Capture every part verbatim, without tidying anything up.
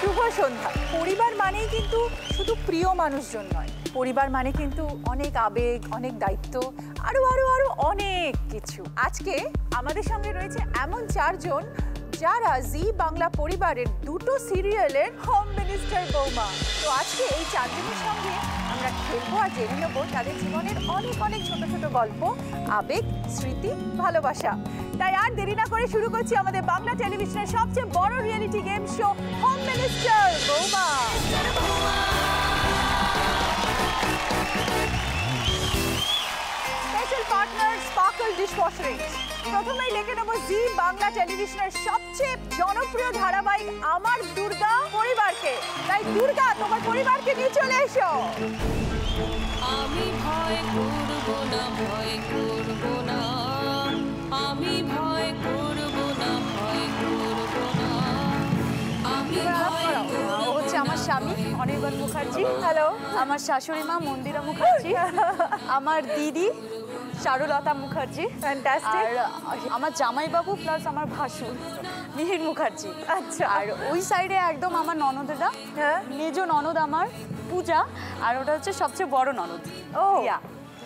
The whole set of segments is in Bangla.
শুভ সন্ধ্যা। পরিবার মানেই কিন্তু শুধু প্রিয় মানুষজন নয়, পরিবার মানে কিন্তু অনেক আবেগ, অনেক দায়িত্ব, আরও আরও আরও অনেক কিছু। আজকে আমাদের সঙ্গে রয়েছে এমন চারজন যারা জি বাংলা পরিবারের দুটো সিরিয়ালের হোম মিনিস্টার বৌমা। তো আজকে এই চারজনের সঙ্গে আমরা খেলবো আর জেনে নেব তাদের জীবনের অনেক অনেক ছোট ছোট গল্প, আবেগ, স্মৃতি, ভালোবাসা। তাই আর দেরি না করে শুরু করছি আমাদের বাংলা টেলিভিশনের সবচেয়ে বড় reality game show home minister বৌমা। Special partner sparkle dishwasher. প্রথমেই লিখে নেব জি বাংলা টেলিভিশনের সবচেয়ে জনপ্রিয় ধারাবাহিক আমার দুর্গা পরিবারকে। তাই দুর্গা, তোমার পরিবারকে নিয়ে চলে এসো। আমি ভয় করব না, ভয় করব না, আমি ভয় করব না, ভয় করব না, আমি ভয় করব না। হচ্ছে আমার স্বামী অনির্বাণ মুখার্জি, হ্যালো। আমার শাশুড়ি মা মন্দিরা মুখার্জি, আমার দিদি শারো লতা মুখার্জি, ফ্যান্টাস্টিক। আমার জামাইবাবু প্লাস আমার ভাসুর মিহির মুখার্জি। আচ্ছা, আর ওই সাইডে একদম আমার ননদটা, মেজ ননদ আমার পূজা, আর ওটা হচ্ছে সবচেয়ে বড় ননদ। Oh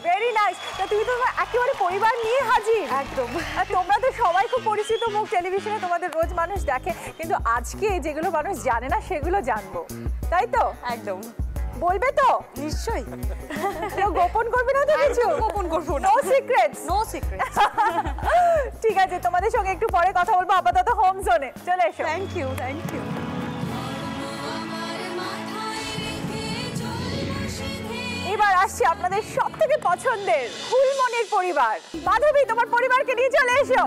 very nice. তা তুমি তো একেবারে পরিবার নিয়ে হাজির একদম। আর তোমরা তো সবাই খুব পরিচিত মুখ, টেলিভিশনে তোমাদের রোজ মানুষ দেখে, কিন্তু আজকে যেগুলো মানুষ জানে না সেগুলো জানবো, তাই তো? একদম। বলবে তো নিশ্চয়ই, গোপন করবে না তো কিছু? গোপন করবো না, নো সিক্রেট, নো সিক্রেট। ঠিক আছে, তোমাদের সঙ্গে একটু পরে কথা বলবো, আপাতত হোম জোনে চলে এসো। Thank you, thank you. এবার আসছি আপনাদের সব থেকে পছন্দের ফুলমনির পরিবার। মাধবী, তোমার পরিবারকে নিয়ে চলে এসো।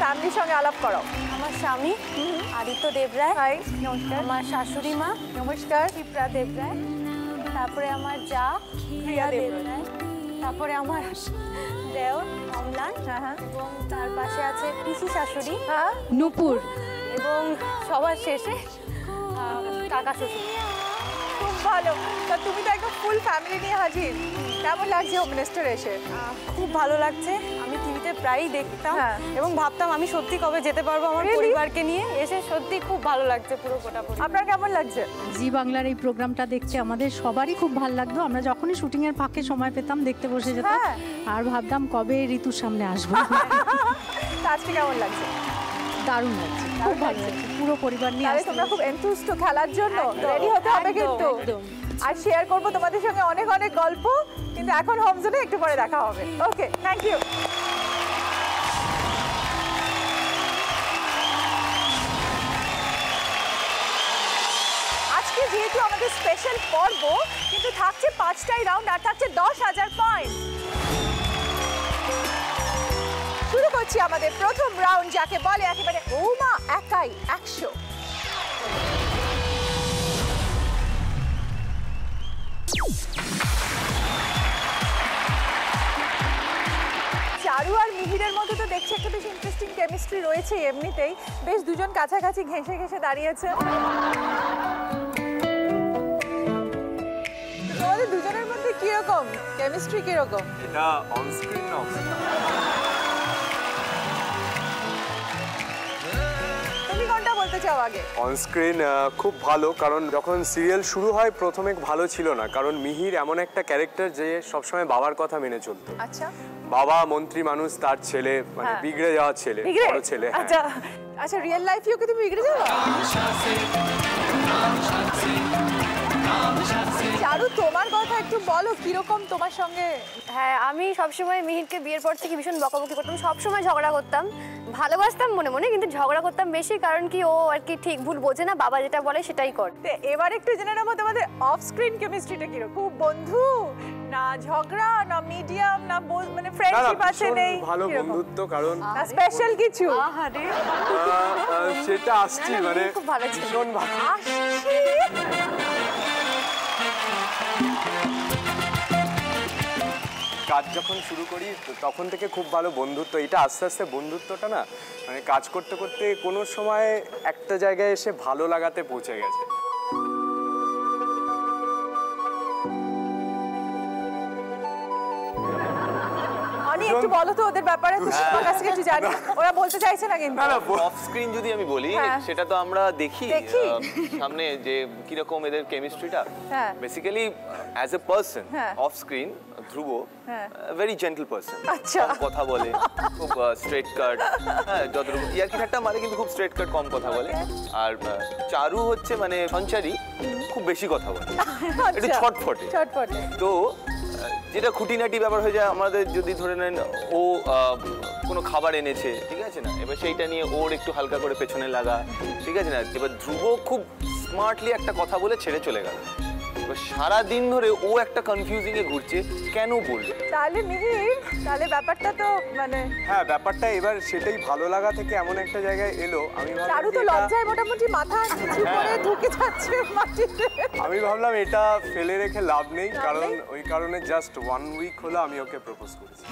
ফ্যামিলির সঙ্গে আলাপ করো। আমার স্বামী আরিতো দেবরায়, হাই নমস্কার। আমার শাশুড়ি মা, নমস্কার, শিপ্রা দেবরায়। তারপরে আমার জা, রিয়া দেবরায়। তারপরে আমার দেওর, আমলান। এবং তার পাশে আছে পিসি শাশুড়ি, হ্যাঁ, নূপুর। এবং সবার শেষে কাকা শ্বশুর। খুব ভালো। তা তুমি তো একদম ফুল ফ্যামিলি নিয়ে হাজির, কেমন লাগছে হোম মিনিস্টার এসে? খুব ভালো লাগছে। আমি টিভিতে প্রায়ই দেখতাম এবং ভাবতাম আমি সত্যি কবে যেতে পারবো আমার পরিবারকে নিয়ে। এসে সত্যি খুব ভালো লাগছে পুরো গোটাপুরি। আপনার কেমন লাগছে? জি বাংলার এই প্রোগ্রামটা দেখতে আমাদের সবারই খুব ভালো লাগতো। আমরা যখনই শুটিংয়ের ফাঁকে সময় পেতাম দেখতে বসে যেতাম, আর ভাবতাম কবে ঋতুর সামনে আসবো। আজকে কেমন লাগছে? দারুণ লাগছে, খুব ভালো লাগছে পুরো পরিবার নিয়ে। আরে তোমরা খুব এনথুসড খেলার জন্য, রেডি হতে হবে কিন্তু। আর শেয়ার করবো তোমাদের সঙ্গে অনেক অনেক গল্প, কিন্তু এখন হোম জোনে, একটু পরে দেখা হবে। Okay, thank you. আজকে যেহেতু আমাদের স্পেশাল পর্ব, কিন্তু থাকছে পাঁচটাই রাউন্ড আর থাকছে দশ হাজার পয়েন্ট। শুরু করছি আমাদের প্রথম রাউন্ড, যাকে বলে একেবারে ওমা একাই একশো। চারু আর মিহিরের মধ্যে তো দেখছি একটা বেশ ইন্টারেস্টিং কেমিস্ট্রি রয়েছে এমনিতেই, বেশ দুজন কাছাকাছি ঘেঁষে ঘেঁষে দাঁড়িয়েছে। তোমাদের দুজনের মধ্যে কিরকম কেমিস্ট্রি, কিরকম? এটা অন স্ক্রিন না? অন স্ক্রিন খুব ভালো, কারণ যখন সিরিয়াল শুরু হয় প্রথমে ভালো ছিল না, কারণ মিহির এমন একটা ক্যারেক্টার যে সবসময় বাবার কথা মেনে চলতো। আচ্ছা, বাবা মন্ত্রী মানুষ, তার ছেলে মানে বিগড়ে যাওয়া ছেলে, বড় ছেলে। আচ্ছা আচ্ছা, রিয়েল লাইফে কি তুমি বিগড়ে যাও? চারু, তোমার কথা একটু বলো, কিরকম তোমার সঙ্গে? হ্যাঁ, আমি সবসময় মিহিরকে বিয়ের পর থেকে ভীষণ বকাবকি করতাম, সবসময় ঝগড়া করতাম। ভালোবাসতাম মনে মনে, কিন্তু ঝগড়া করতাম বেশি, কারণ কি ও আর কি ঠিক ভুল বোঝে না, বাবা যেটা বলে সেটাই করতে। এবার একটু জেনে নেবো তোমাদের অফ স্ক্রিন কেমিস্ট্রিটা কিরকম? খুব বন্ধু না, ঝগড়া না, মিডিয়াম না, মানে ফ্রেন্ডশিপ আছে? নেই, ভালো বন্ধুত্ব। কারণ স্পেশাল কিছু আহারে সেটা আসছে, মানে খুব ভালো ছিল, ভীষণ ভালো আসছে। কাজ যখন শুরু করি তখন থেকে খুব ভালো বন্ধুত্ব, এটা আস্তে আস্তে বন্ধুত্বটা না মানে কাজ করতে করতে কোনো সময় একটা জায়গায় এসে ভালো লাগাতে পৌঁছে গেছে। একটু বলো তো ওদের ব্যাপারে তো শিল্পা কাছে কিছু জানি ওরা বলতে চাইছে না কিন্তু না না অফ স্ক্রিন যদি আমি বলি সেটা তো আমরা দেখি সামনে যে কি রকম এদের কেমিস্ট্রিটা basically as a person off screen Dhruv very gentle person আচ্ছা কথা বলে খুব স্ট্রেট কাট যতটুকু ইয়ার কি ঠাট্টা মানে কিন্তু খুব স্ট্রেট কাট কম কথা বলে আর চারু হচ্ছে মানে সঞ্চারী খুব বেশি কথা বলে একটু ছটফটে ছটফটে তো যেটা খুঁটিনাটি ব্যাপার হয়ে যায় আমাদের যদি ধরে নেন ও কোনো খাবার এনেছে ঠিক আছে না এবার সেইটা নিয়ে ওর একটু হালকা করে পেছনে লাগা ঠিক আছে না এবার ধ্রুব খুব স্মার্টলি একটা কথা বলে ছেড়ে চলে গেল এবার সারাদিন ধরে ও একটা কনফিউজিংয়ে ঘুরছে কেন বলবে তাহলে মিহির তাহলে ব্যাপারটা তো মানে হ্যাঁ ব্যাপারটা এবার সেটাই ভালো লাগা থেকে এমন একটা জায়গায় এলো আমি তারও তো লজ্জায় মোটামুটি মাথা নিচু করে ঢুকে যাচ্ছে মাটিতে আমি ভাবলাম এটা ফেলে রেখে লাভ নেই কারণ ওই কারণে জাস্ট ওয়ান উইক হলো আমি ওকে প্রপোজ করেছি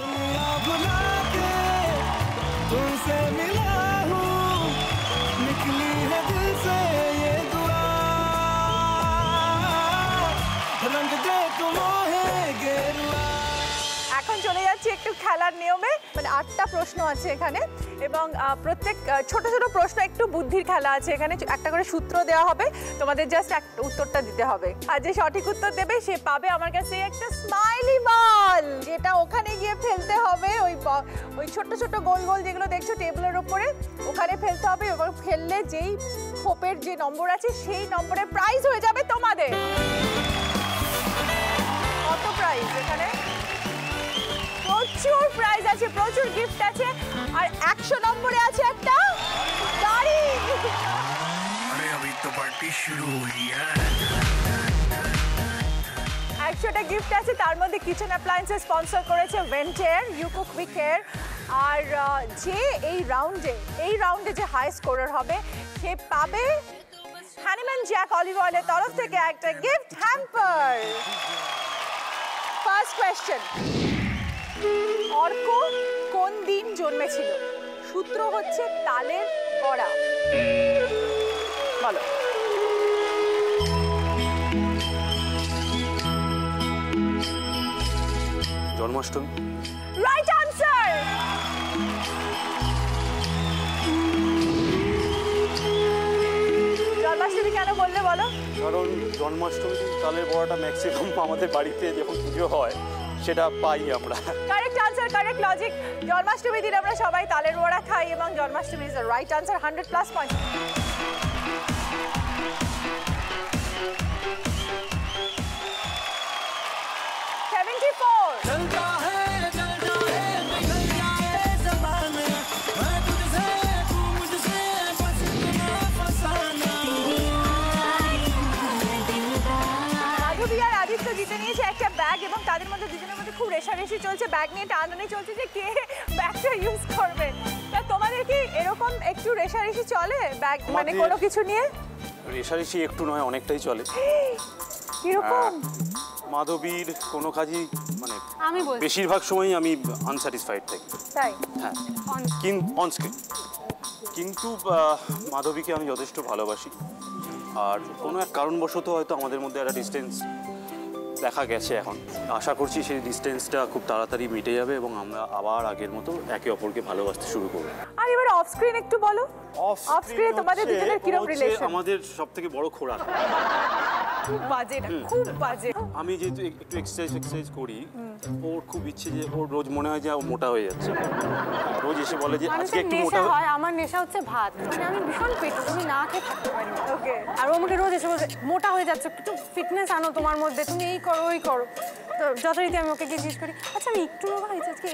এখন চলে যাচ্ছি একটু খেলার নিয়মে মানে আটটা প্রশ্ন আছে এখানে এবং প্রত্যেক ছোট ছোট প্রশ্ন একটু বুদ্ধির খেলা আছে এখানে একটা করে সূত্র দেওয়া হবে তোমাদের জাস্ট একটা উত্তরটা দিতে হবে আর যে সঠিক উত্তর দেবে সে পাবে আমার কাছে একটা স্মাইলি বল যেটা ওখানে গিয়ে ফেলতে হবে ওই ওই ছোট ছোট গোল গোল যেগুলো দেখছো টেবিলের উপরে ওখানে ফেলতে হবে এবং ফেললে যেই খোপের যে নম্বর আছে সেই নম্বরে প্রাইজ হয়ে যাবে তোমাদের কত প্রাইজ এখানে প্রচুর প্রাইজ আছে প্রচুর গিফট আছে আর একশো নম্বরে আছে একটা গাড়ি আরে अभी तो पार्टी शुरू हुई है একশোটা গিফট আছে তার মধ্যে কিচেন অ্যাপ্লায়েন্সেস স্পন্সর করেছে ভেন্টের ইউ কুক উই কেয়ার আর যে এই রাউন্ডে এই রাউন্ডে যে হাই স্কোরার হবে সে পাবে হ্যানিম্যান জ্যাক অলিভ অয়েলের তরফ থেকে একটা gift hamper First question. Arka কোন দিন জন্মেছিল? সূত্র হচ্ছে তালের বড়া। ভালো। জন্মাষ্টমী। Right answer. জন্মাষ্টমী কেন বললে বলো? কারণ জন্মাষ্টমী তালের বড়াটা ম্যাক্সিমাম আমাদের বাড়িতে যখন পুজো হয় সেটা পাই আমরা correct answer correct logic Janmashtami দিন আমরা সবাই তালের বড়া খাই এবং Janmashtami is the right answer hundred plus point এবং তাদের মধ্যে দুজনের মধ্যে খুব রেশারেশি চলছে ব্যাগ নিয়ে টানাটানি চলছে যে কে ব্যাগটা ইউজ করবে তা তোমাদের কি এরকম একটু রেশারেশি চলে ব্যাগ মানে কোনো কিছু নিয়ে রেশারেশি একটু নয় অনেকটাই চলে কিরকম মাধবীর কোনো কাজই মানে আমি বলি বেশিরভাগ সময়ই আমি আনস্যাটিসফাইড থাকি তাই হ্যাঁ কিন্তু অনস্ক্রিন কিন্তু মাধবীকে আমি যথেষ্ট ভালোবাসি আর কোনো এক কারণবশত হয়তো আমাদের মধ্যে একটা ডিস্টেন্স দেখা গেছে এখন আশা করছি সেই ডিসটেন্সটা খুব তাড়াতাড়ি মিটে যাবে এবং আমরা আবার আগের মতো একে অপরকে ভালোবাসতে শুরু করব আর এবার অফ স্ক্রিন একটু বলো অফ স্ক্রিনে তোমাদের দুজনের কি রিলেশন আমাদের সবথেকে বড় খোরাক খুব বাজে না খুব বাজে আমি যেহেতু একটু এক্সারসাইজ এক্সারসাইজ করি ওর খুব ইচ্ছে যে ওর রোজ মনে হয় যে ও মোটা হয়ে যাচ্ছে রোজ এসে বলে যে আজকে একটু মোটা হয় আমার নেশা হচ্ছে ভাত মানে আমি ভীষণ পেট তুমি না খেতে পারি ওকে আর ও আমাকে রোজ এসে বলে মোটা হয়ে যাচ্ছে একটু ফিটনেস আনো তোমার মধ্যে তুমি এই করো ওই করো তো যথারীতি আমি ওকে জিজ্ঞেস করি আচ্ছা আমি একটু রোগা হয়েছি আজকে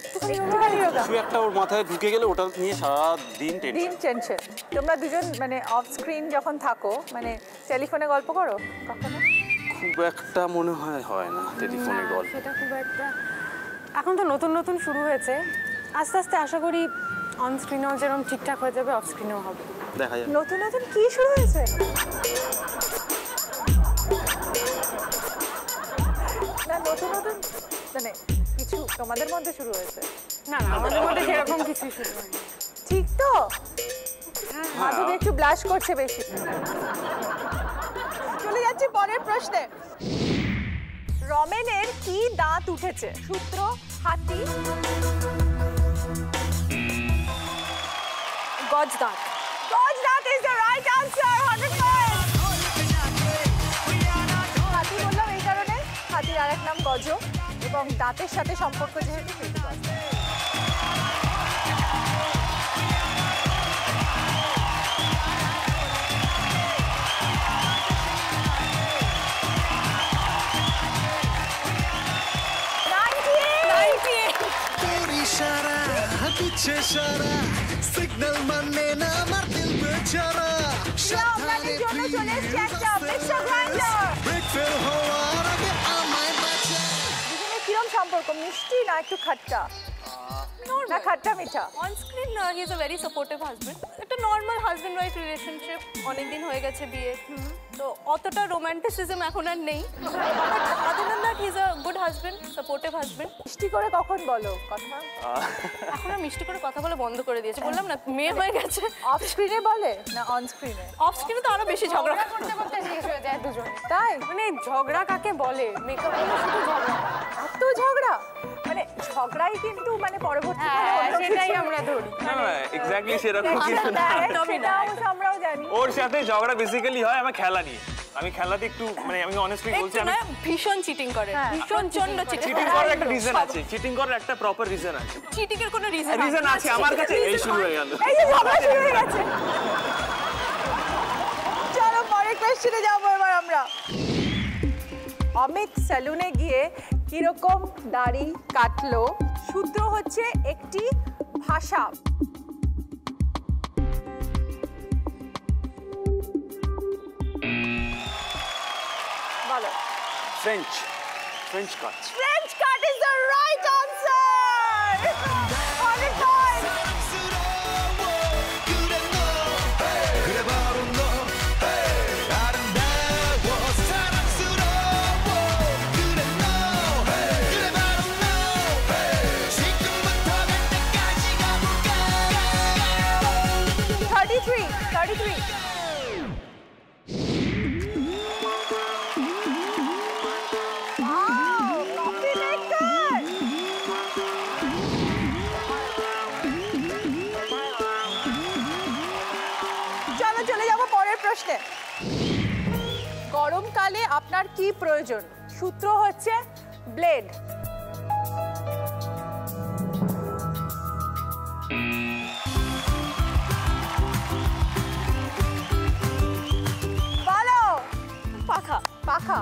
একটুখানি রোগা তুমি একটা ওর মাথায় ঢুকে গেলে ওটা নিয়ে সারাদিন টেনশন তোমরা দুজন মানে অফ স্ক্রিন যখন থাকো মানে টেলিফোনে গল্প করো কখনো খুব একটা মনে হয় হয় না টেলিফোনে গল্প সেটা খুব একটা এখন তো নতুন নতুন শুরু হয়েছে আস্তে আস্তে আশা করি অন স্ক্রিনও যেরকম ঠিকঠাক হয়ে যাবে অফ স্ক্রিনও হবে দেখা যাবে নতুন নতুন কি শুরু হয়েছে না নতুন নতুন মানে কিছু তোমাদের মধ্যে শুরু হয়েছে না না আমাদের মধ্যে এরকম কিছু শুরু হয়নি ঠিক তো মাধবী একটু ব্লাশ করছে বেশি চলে যাচ্ছি পরের প্রশ্নে রমেনের কি দাঁত উঠেছে সূত্র হাতি, গজদাঁত। গজদাঁত is the right answer, one hundred percent. হাতি বললাম এই কারণে, হাতির আরেক নাম গজ এবং দাঁতের সাথে সম্পর্ক যেহেতু সেটি গজ। সিগন্যাল মানে না আমার দিল বেচারা সাধারণের জন্য চলে এসেছে একটা মিক্সার গ্রাইন্ডার ব্রেকফেল হওয়ার আগে আমায় বাঁচা। দুজনের কিরম সম্পর্ক, মিষ্টি না একটু খাট্টা? না খাট্টা মিঠা। On screen he is a very supportive husband. একটা নরমাল হাজবেন্ড ওয়াইফ রিলেশনশিপ, অনেক দিন হয়ে গেছে বিয়ে, তো অতটা রোমান্টিসিজম এখন আর নেই। Other than that he is a good husband, supportive husband. মিষ্টি করে কখন বলো কথা? এখন আর মিষ্টি করে কথা বলে বন্ধ করে দিয়েছে, বললাম না মেয়ে হয়ে গেছে। অফ স্ক্রিনে বলে না অন স্ক্রিনে? অফ স্ক্রিনে তো আরো বেশি ঝগড়া করতে করতে শেষ হয়ে যায় দুজন। তাই মানে ঝগড়া কাকে বলে? মেকআপ নিয়ে শুধু ঝগড়া, এত ঝগড়া, মানে ঝগড়াই কিন্তু মানে পরবর্তীকালে সেটাই আমরা ধরি। হ্যাঁ এক্স্যাক্টলি সেরকম কিছু না, আমরাও জানি ওর সাথে ঝগড়া বেসিক্যালি হয় আমার খেলা নিয়ে। আমি খেলাতে একটু মানে আমি অনেস্টলি বলছি আমি ভীষণ চিটিং করে, ভীষণ চন্ড চিটিং। চিটিং করার একটা রিজন আছে, চিটিং করার একটা প্রপার রিজন আছে, চিটিং এর কোনো রিজন রিজন আছে আমার কাছে। এই শুরু হয়ে গেল, এই যে ঝগড়া শুরু হয়ে গেছে। চলো পরের কোশ্চেনে যাব এবার আমরা। অমিত সেলুনে গিয়ে কিরকম দাড়ি কাটলো? সূত্র হচ্ছে একটি ভাষা। বলো। French French cut. French cut is the right answer. গরমকালে আপনার কি প্রয়োজন? সূত্র হচ্ছে ব্লেড। বলো। পাখা। পাখা।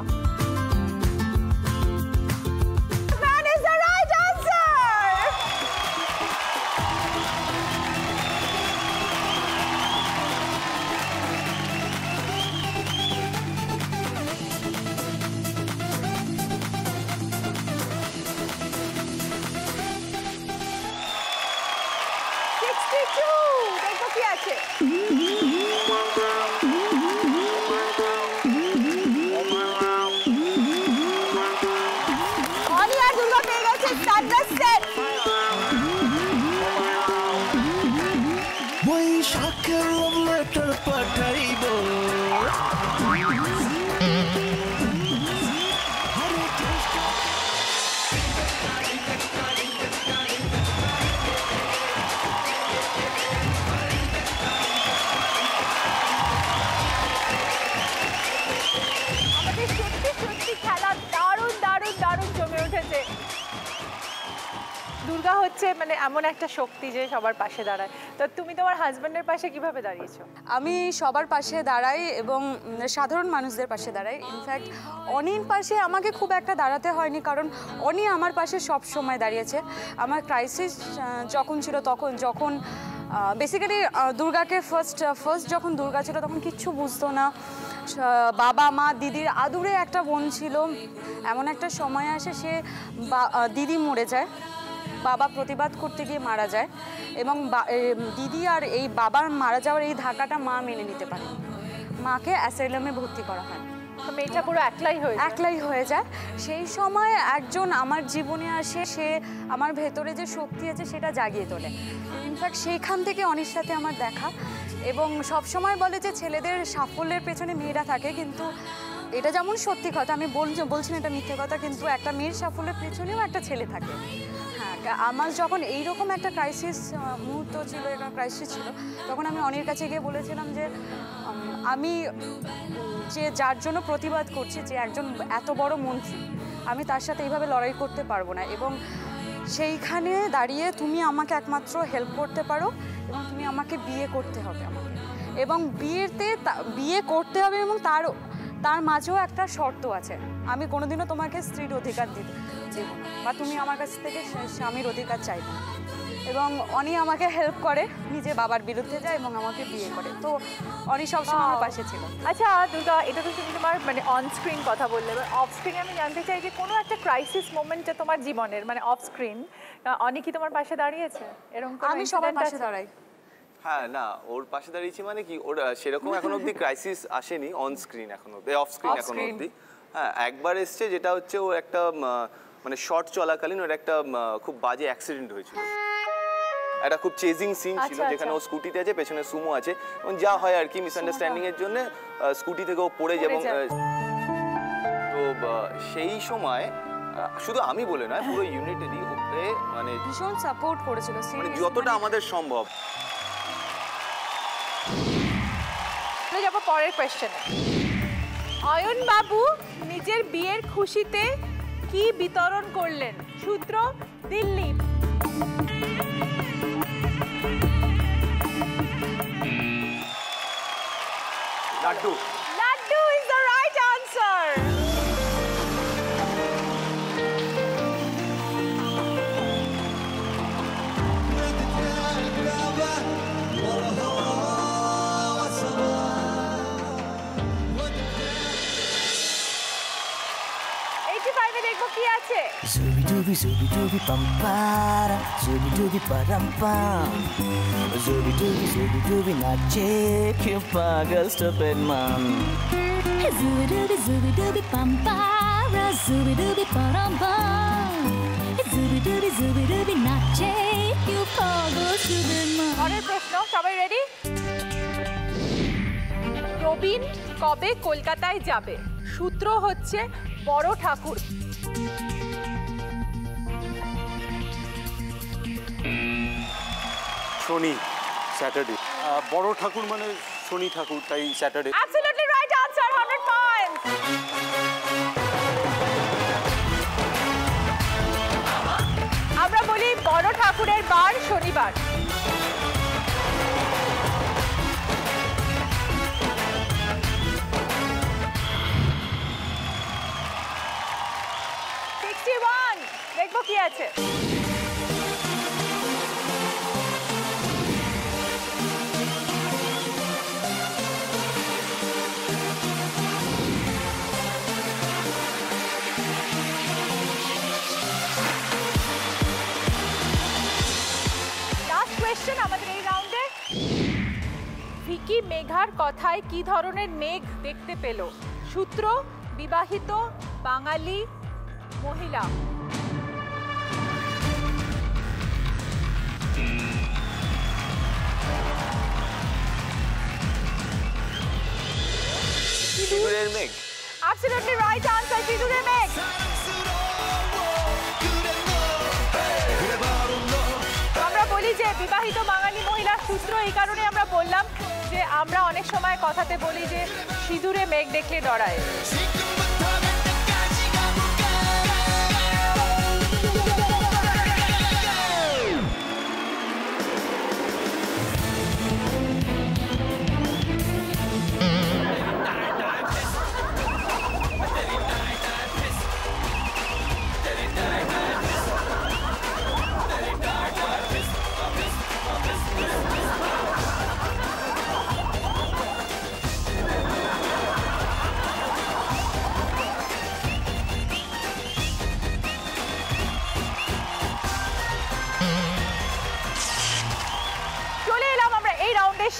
দুর্গা হচ্ছে মানে এমন একটা শক্তি যে সবার পাশে দাঁড়ায়, তো তুমি তোমার হাজব্যান্ডের পাশে কিভাবে দাঁড়িয়েছো? আমি সবার পাশে দাঁড়াই এবং সাধারণ মানুষদের পাশে দাঁড়াই। ইনফ্যাক্ট অনির পাশে আমাকে খুব একটা দাঁড়াতে হয়নি, কারণ অনি আমার পাশে সব সময় দাঁড়িয়েছে। আমার ক্রাইসিস যখন ছিল তখন, যখন বেসিক্যালি দুর্গাকে ফার্স্ট ফার্স্ট যখন দুর্গা ছিল তখন কিচ্ছু বুঝতো না, বাবা মা দিদির আদুরে একটা বোন ছিল। এমন একটা সময় আসে সে দিদি মরে যায়, বাবা প্রতিবাদ করতে গিয়ে মারা যায় এবং দিদি আর এই বাবার মারা যাওয়ার এই ধাক্কাটা মা মেনে নিতে পারে, মাকে অ্যাসাইলামে ভর্তি করা হয়, মেয়েটা পুরো একলাই হয়ে একলাই হয়ে যায়। সেই সময় একজন আমার জীবনে আসে, সে আমার ভেতরে যে শক্তি আছে সেটা জাগিয়ে তোলে। ইনফ্যাক্ট সেইখান থেকে অনির সাথে আমার দেখা, এবং সবসময় বলে যে ছেলেদের সাফল্যের পেছনে মেয়েরা থাকে, কিন্তু এটা যেমন সত্যি কথা, আমি বলছি বলছি না এটা মিথ্যে কথা, কিন্তু একটা মেয়ের সাফল্যের পেছনেও একটা ছেলে থাকে। আমার যখন এইরকম একটা ক্রাইসিস মুহূর্ত ছিল, এরকম ক্রাইসিস ছিল, তখন আমি অনির কাছে গিয়ে বলেছিলাম যে আমি যে যার জন্য প্রতিবাদ করছি, যে একজন এত বড় মন্ত্রী, আমি তার সাথে এইভাবে লড়াই করতে পারবো না, এবং সেইখানে দাঁড়িয়ে তুমি আমাকে একমাত্র হেল্প করতে পারো, এবং তুমি আমাকে বিয়ে করতে হবে আমাকে, এবং বিয়েতে বিয়ে করতে হবে, এবং তার তার মাঝেও একটা শর্ত আছে, আমি কোনোদিনও তোমাকে স্ত্রীর অধিকার দিতে চাইব না, বা তুমি আমার কাছ থেকে স্বামীর অধিকার চাইবে। এবং অনি আমাকে হেল্প করে, নিজে বাবার বিরুদ্ধে যায় এবং আমাকে বিয়ে করে। তো অনি সবসময় আমার পাশে ছিল। আচ্ছা দুর্গা, এটা তো তুমি তোমার মানে অনস্ক্রিন কথা বললে, অফ স্ক্রিন আমি জানতে চাই যে কোনো একটা ক্রাইসিস মোমেন্টে তোমার জীবনের, মানে অফ স্ক্রিন অনি কি তোমার পাশে দাঁড়িয়েছে? এরকম আমি সবার পাশে দাঁড়াই। হ্যাঁ, না ওর পাশে দাঁড়িয়েছি মানে কি, ওর সেরকম এখন অবধি ক্রাইসিস আসেনি অন স্ক্রিন, এখন অবধি অফ স্ক্রিন এখন অবধি। হ্যাঁ, একবার এসছে, যেটা হচ্ছে ও একটা মানে শর্ট চলাকালীন ওর একটা খুব বাজে অ্যাক্সিডেন্ট হয়েছিল, একটা খুব চেজিং সিন ছিল, যেখানে ও স্কুটিতে আছে, পেছনে সুমো আছে, এবং যা হয় আর কি মিসআন্ডারস্ট্যান্ডিং এর জন্য স্কুটি থেকে ও পড়ে যায়, এবং তো সেই সময় শুধু আমি বলে না, পুরো ইউনিটেরই ওকে মানে ভীষণ সাপোর্ট করেছিল, মানে যতটা আমাদের সম্ভব। চলে যাব পরের কোশ্চেনে। অয়ন বাবু নিজের বিয়ের খুশিতে কি বিতরণ করলেন? সূত্র Delhi. Laddu. Laddu is the right answer. eighty-five এ দেখবো কি আছে। জুবি জুবি জুবি জুবি পাম্পারা জুবি জুবি পারাম্পাম জুবি জুবি জুবি জুবি নাচে কেউ পাগল স্টুপিড মাম জুবি জুবি জুবি জুবি পাম্পারা জুবি জুবি পারাম্পাম জুবি জুবি জুবি জুবি নাচে কেউ পাগল স্টুপিড মাম। পরের প্রশ্ন, সবাই রেডি? রবিন কবে কলকাতায় যাবে? সূত্র হচ্ছে বড় ঠাকুর। শনি, স্যাটারডে। বড় ঠাকুর মানে শনি ঠাকুর, তাই Saturday. Absolutely right answer, one hundred পয়েন্টস। আমরা বলি বড় ঠাকুরের বার শনিবার। sixty-one দেখবো কি আছে। আমাদের এই রাউন্ডে ভিকি মেঘার কথায় কি ধরনের মেঘ দেখতে পেল? সূত্র বিবাহিত বাঙালি মহিলা। সিঁদুরের মেঘ। অ্যাবসলিউটলি রাইট আনসার, সিঁদুরের মেঘ। যে বিবাহিত বাঙালি মহিলার সূত্র, এই কারণে আমরা বললাম যে আমরা অনেক সময় কথাতে বলি যে সিঁদুরে মেঘ দেখলে ডরায়।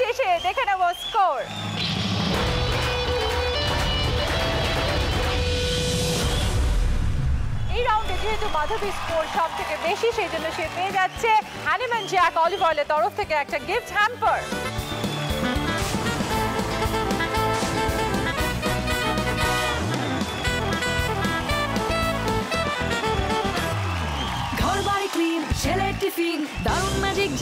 শেষে দেখে নেব স্কোর। এই রাউন্ডে যেহেতু মাধবী স্কোর সব থেকে বেশি, সেই জন্য সে পেয়ে যাচ্ছে অ্যানিম্যান জ্যাক অলিভারের তরফ থেকে একটা গিফট হ্যাম্পার।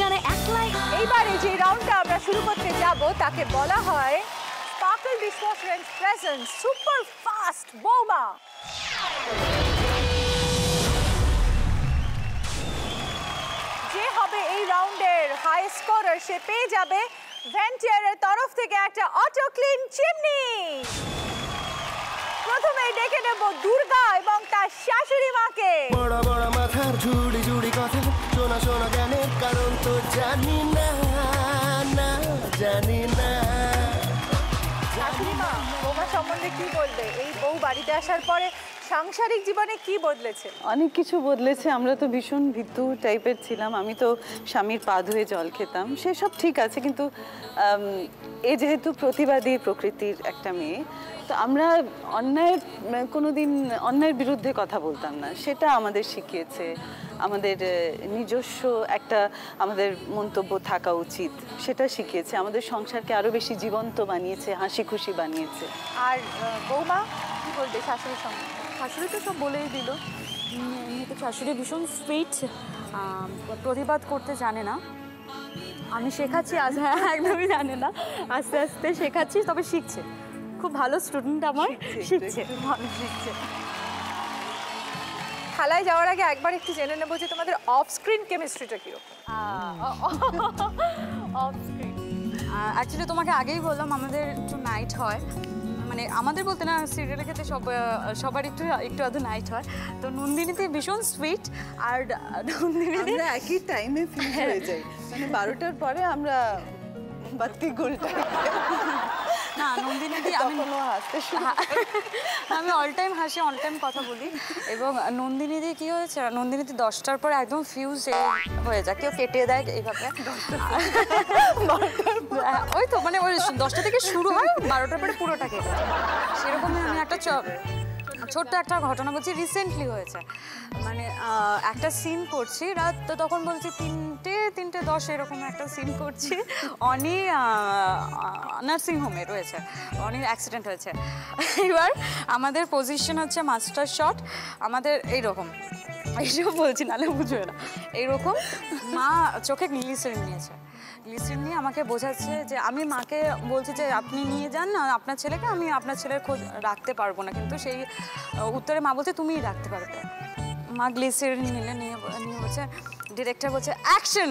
যারা একলাই এইবারে যে রাউন্ডটা আমরা শুরু করতে যাব তাকে বলা হয় স্পার্কল ডিসওয়াশারেন্স প্রেজেন্ট সুপার ফাস্ট বোমা। যে হবে এই রাউন্ডের হাই স্কোরার সে পেয়ে যাবে ভেন্টিয়ারের তরফ থেকে একটা অটো ক্লিন চিমনি। প্রথমে ডেকে নেব দুর্গা এবং তার শাশুড়ি মাকে। বড় বড় মাথার ঝুড়ি ঝুড়ি কথা শোনা শোনা জ্ঞানের কারণ তো জানি না, না জানি না। শাশুড়ি মা বৌমা সম্বন্ধে কি বলবে? এই বউ বাড়িতে আসার পরে সাংসারিক জীবনে কি বদলেছে? অনেক কিছু বদলেছে। আমরা তো ভীষণ ভীতু টাইপের ছিলাম, আমি তো স্বামীর পা ধুয়ে জল খেতাম, সেসব ঠিক আছে, কিন্তু এ যেহেতু প্রতিবাদী প্রকৃতির একটা মেয়ে তো আমরা অন্যায়ের কোনোদিন অন্যায়ের বিরুদ্ধে কথা বলতাম না, সেটা আমাদের শিখিয়েছে। আমাদের নিজস্ব একটা আমাদের মন্তব্য থাকা উচিত, সেটা শিখিয়েছে। আমাদের সংসারকে আরও বেশি জীবন্ত বানিয়েছে, হাসি খুশি বানিয়েছে। আর বৌমা কী বলবে শাশুড়ির সঙ্গে? শাশুড়ি তো সব বলেই দিল। শাশুড়ি ভীষণ স্পিড, প্রতিবাদ করতে জানে না। আমি শেখাচ্ছি আজ, হ্যাঁ একদমই জানে না, আস্তে আস্তে শেখাচ্ছি, তবে শিখছে। খুব ভালো স্টুডেন্ট আমার, শিখছে ভালো শিখছে। খালায় যাওয়ার আগে একবার একটু জেনে নেবো যে তোমাদের অফ স্ক্রিন কেমিস্ট্রিটা কীরকম? অফ স্ক্রিন অ্যাকচুয়ালি তোমাকে আগেই বললাম আমাদের একটু নাইট হয়, মানে আমাদের বলতে না সিরিয়ালের ক্ষেত্রে সব সবার একটু একটু আধ নাইট হয়। তো নন্দিনীতে ভীষণ সুইট, আর নন্দিনীতে আমরা একই টাইমে ফিল হয়ে যাই, মানে বারোটার পরে আমরা বাতি গোলটা না নন্দিনীদি আমি হাসতে আমি অল টাইম হাসি অল টাইম কথা বলি। এবং নন্দিনীদি কী হয়েছে, নন্দিনীদি দশটার পর একদম ফিউজ হয়ে যায়, কেউ কেটে দেয় এইভাবে। ওই তো মানে ওই দশটা থেকে শুরু হয়, বারোটার পরে পুরোটা কেটে যায়। সেরকমই আমি একটা ছোট্ট একটা ঘটনা বলছি, রিসেন্টলি হয়েছে। মানে একটা সিন করছি রাত, তো তখন বলছি তিনটে তিনটে দশ এরকম একটা সিন করছি। অনি নার্সিংহোমে রয়েছে, অনির অ্যাক্সিডেন্ট হয়েছে। এবার আমাদের পজিশন হচ্ছে মাস্টার শট, আমাদের এইরকম, এইসব বলছি নাহলে বুঝবে না, এইরকম। মা চোখে গ্লিসারিন নিয়েছে, গ্লিসারিন নিয়ে আমাকে বোঝাচ্ছে যে, আমি মাকে বলছি যে আপনি নিয়ে যান না আপনার ছেলেকে, আমি আপনার ছেলের খোঁজ রাখতে পারবো না। কিন্তু সেই উত্তরে মা বলছে তুমিই রাখতে পারবে। মা গ্লিসারিন নিলে নিয়ে নিয়ে বলছে, ডিরেক্টর বলছে অ্যাকশন।